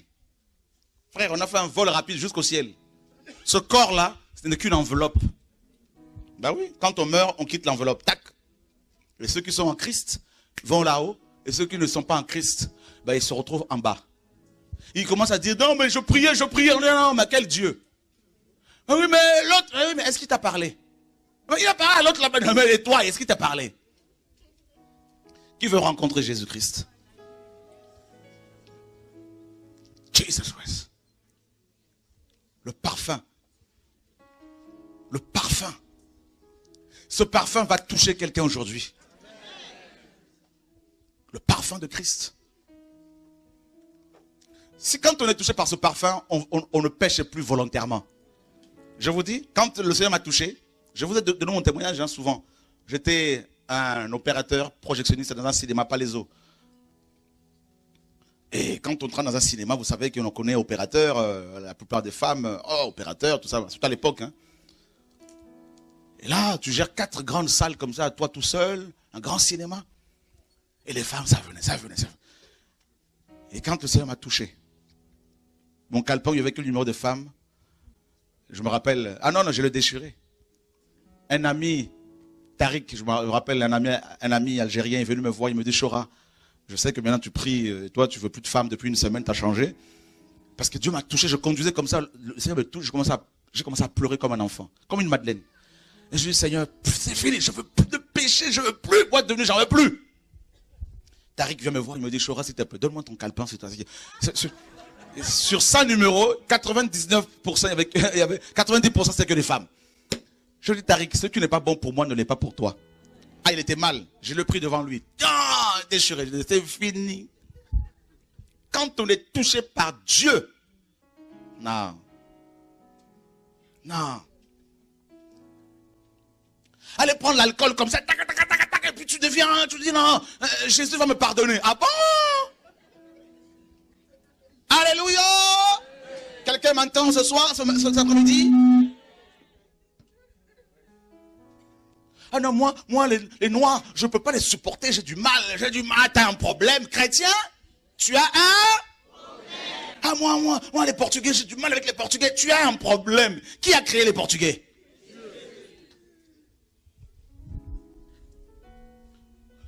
Frère, on a fait un vol rapide jusqu'au ciel. Ce corps là, ce n'est qu'une enveloppe. Ben oui, quand on meurt, on quitte l'enveloppe, tac. Et ceux qui sont en Christ vont là-haut. Et ceux qui ne sont pas en Christ, ben, ils se retrouvent en bas. Ils commencent à dire, non, mais je priais, je priais. Non, non, mais quel Dieu? Ah oui, mais l'autre, ah oui, mais est-ce qu'il t'a parlé? Il a parlé à l'autre là-bas. Non, mais toi, est-ce qu'il t'a parlé? Qui veut rencontrer Jésus-Christ? Jesus Christ. Le parfum. Le parfum. Ce parfum va toucher quelqu'un aujourd'hui. Le parfum de Christ. Si quand on est touché par ce parfum, on, on, on ne pêche plus volontairement. Je vous dis, quand le Seigneur m'a touché, je vous ai donné mon témoignage hein, souvent. J'étais un opérateur projectionniste dans un cinéma Palaiso. Et quand on travaille dans un cinéma, vous savez qu'on connaît opérateur, euh, la plupart des femmes, oh opérateur, tout ça, surtout à l'époque. Hein. Et là, tu gères quatre grandes salles comme ça, toi tout seul, un grand cinéma. Et les femmes, ça venait, ça venait, ça venait. Et quand le Seigneur m'a touché, mon calepin, il n'y avait que le numéro de femme. Je me rappelle, ah non, non, je l'ai déchiré. Un ami, Tariq, je me rappelle, un ami, un ami algérien est venu me voir, il me dit, Chora, je sais que maintenant tu pries, toi tu ne veux plus de femme depuis une semaine, tu as changé. Parce que Dieu m'a touché, je conduisais comme ça, le Seigneur me touche, j'ai commencé, commencé à pleurer comme un enfant, comme une madeleine. Et je lui dis, Seigneur, c'est fini, je ne veux plus de péché, je ne veux plus, moi devenu, j'en veux plus. Tariq vient me voir, il me dit, Chora, s'il te plaît, donne-moi ton calepin. Sur, sur, sur cent numéros, quatre-vingt-dix-neuf pour cent, il y avait, il y avait, quatre-vingt-dix pour cent c'était que des femmes. Je lui dis, Tariq, ce qui n'est pas bon pour moi ne l'est pas pour toi. Ah, il était mal. Je le pris devant lui. Ah, déchiré. C'est fini. Quand on est touché par Dieu, non. Non. Allez prendre l'alcool comme ça, tac, tac, tac, tac, tac, et puis tu deviens, tu dis non, euh, Jésus va me pardonner. Ah bon? Alléluia! Quelqu'un m'entend ce soir, ce, cet après-midi? Ah non, moi, moi les, les noirs, je ne peux pas les supporter, j'ai du mal, j'ai du mal. T'as un problème, chrétien? Tu as un problème. Ah moi, moi, moi les Portugais, j'ai du mal avec les Portugais. Tu as un problème. Qui a créé les Portugais?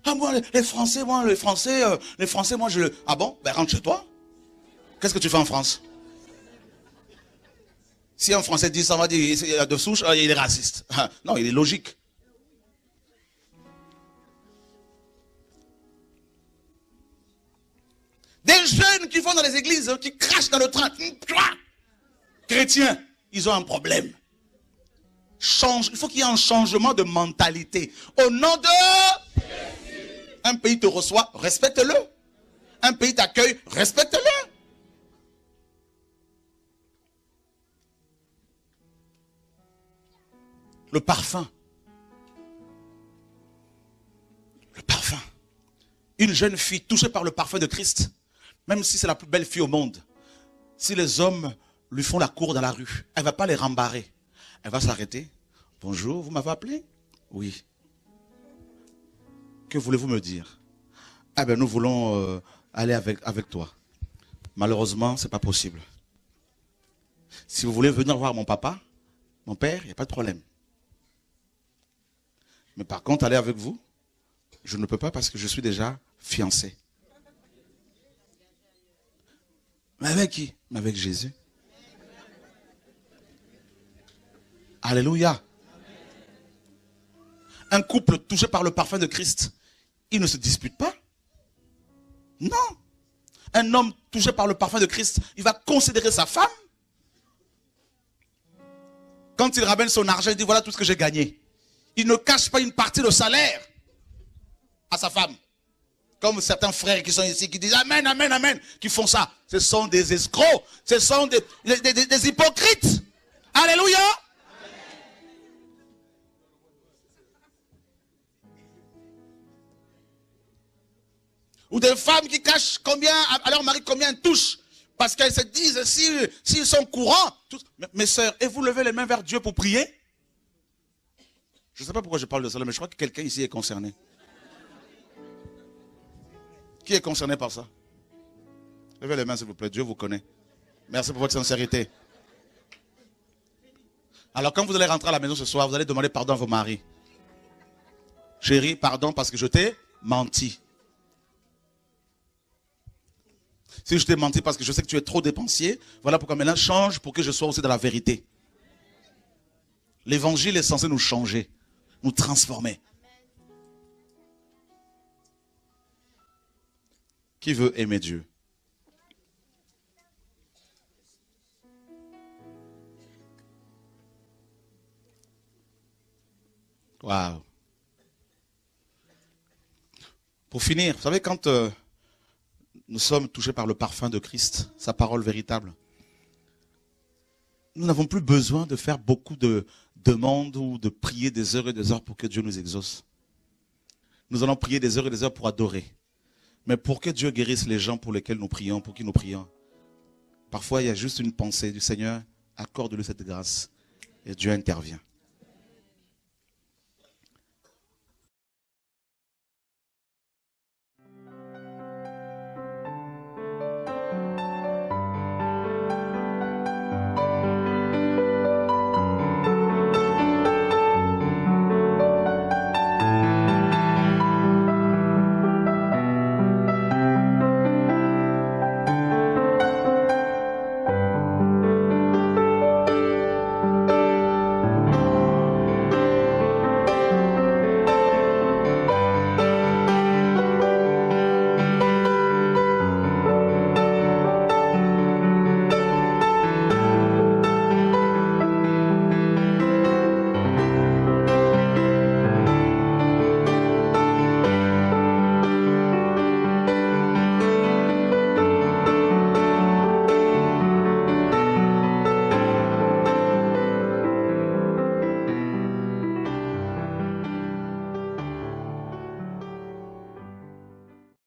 Ah moi, les Français, moi, les Français, euh, les Français, moi je le... Ah bon? Ben rentre chez toi. Qu'est-ce que tu fais en France? Si un Français dit ça, on va dire de souche, il est raciste. Non, il est logique. Des jeunes qui vont dans les églises, qui crachent dans le train. Chrétiens, ils ont un problème. Change. Il faut qu'il y ait un changement de mentalité. Au nom de... Un pays te reçoit, respecte-le. Un pays t'accueille, respecte-le. Le parfum. Le parfum. Une jeune fille touchée par le parfum de Christ, même si c'est la plus belle fille au monde, si les hommes lui font la cour dans la rue, elle ne va pas les rembarrer. Elle va s'arrêter. Bonjour, vous m'avez appelé? Oui. Que voulez-vous me dire? Ah ben nous voulons euh, aller avec, avec toi. Malheureusement, ce n'est pas possible. Si vous voulez venir voir mon papa, mon père, il n'y a pas de problème. Mais par contre, aller avec vous, je ne peux pas parce que je suis déjà fiancé. Mais avec qui? Mais avec Jésus. Alléluia. Un couple touché par le parfum de Christ, il ne se dispute pas. Non. Un homme touché par le parfum de Christ, il va considérer sa femme. Quand il ramène son argent, il dit voilà tout ce que j'ai gagné. Il ne cache pas une partie de salaire à sa femme. Comme certains frères qui sont ici, qui disent amen, amen, amen, qui font ça. Ce sont des escrocs, ce sont des, des, des, des hypocrites. Alléluia. Ou des femmes qui cachent combien, à leur mari combien elles touchent. Parce qu'elles se disent, s'ils si, si sont courants. Tout... Mes sœurs, et vous levez les mains vers Dieu pour prier? Je ne sais pas pourquoi je parle de ça, mais je crois que quelqu'un ici est concerné. Qui est concerné par ça? Levez les mains s'il vous plaît, Dieu vous connaît. Merci pour votre sincérité. Alors quand vous allez rentrer à la maison ce soir, vous allez demander pardon à vos maris. Chérie, pardon parce que je t'ai menti. Si je t'ai menti parce que je sais que tu es trop dépensier, voilà pourquoi maintenant change pour que je sois aussi dans la vérité. L'évangile est censé nous changer, nous transformer. Qui veut aimer Dieu? Waouh! Pour finir, vous savez quand... Euh, Nous sommes touchés par le parfum de Christ, sa parole véritable. Nous n'avons plus besoin de faire beaucoup de demandes ou de prier des heures et des heures pour que Dieu nous exauce. Nous allons prier des heures et des heures pour adorer. Mais pour que Dieu guérisse les gens pour lesquels nous prions, pour qui nous prions, parfois il y a juste une pensée du Seigneur, accorde-lui cette grâce. Et Dieu intervient.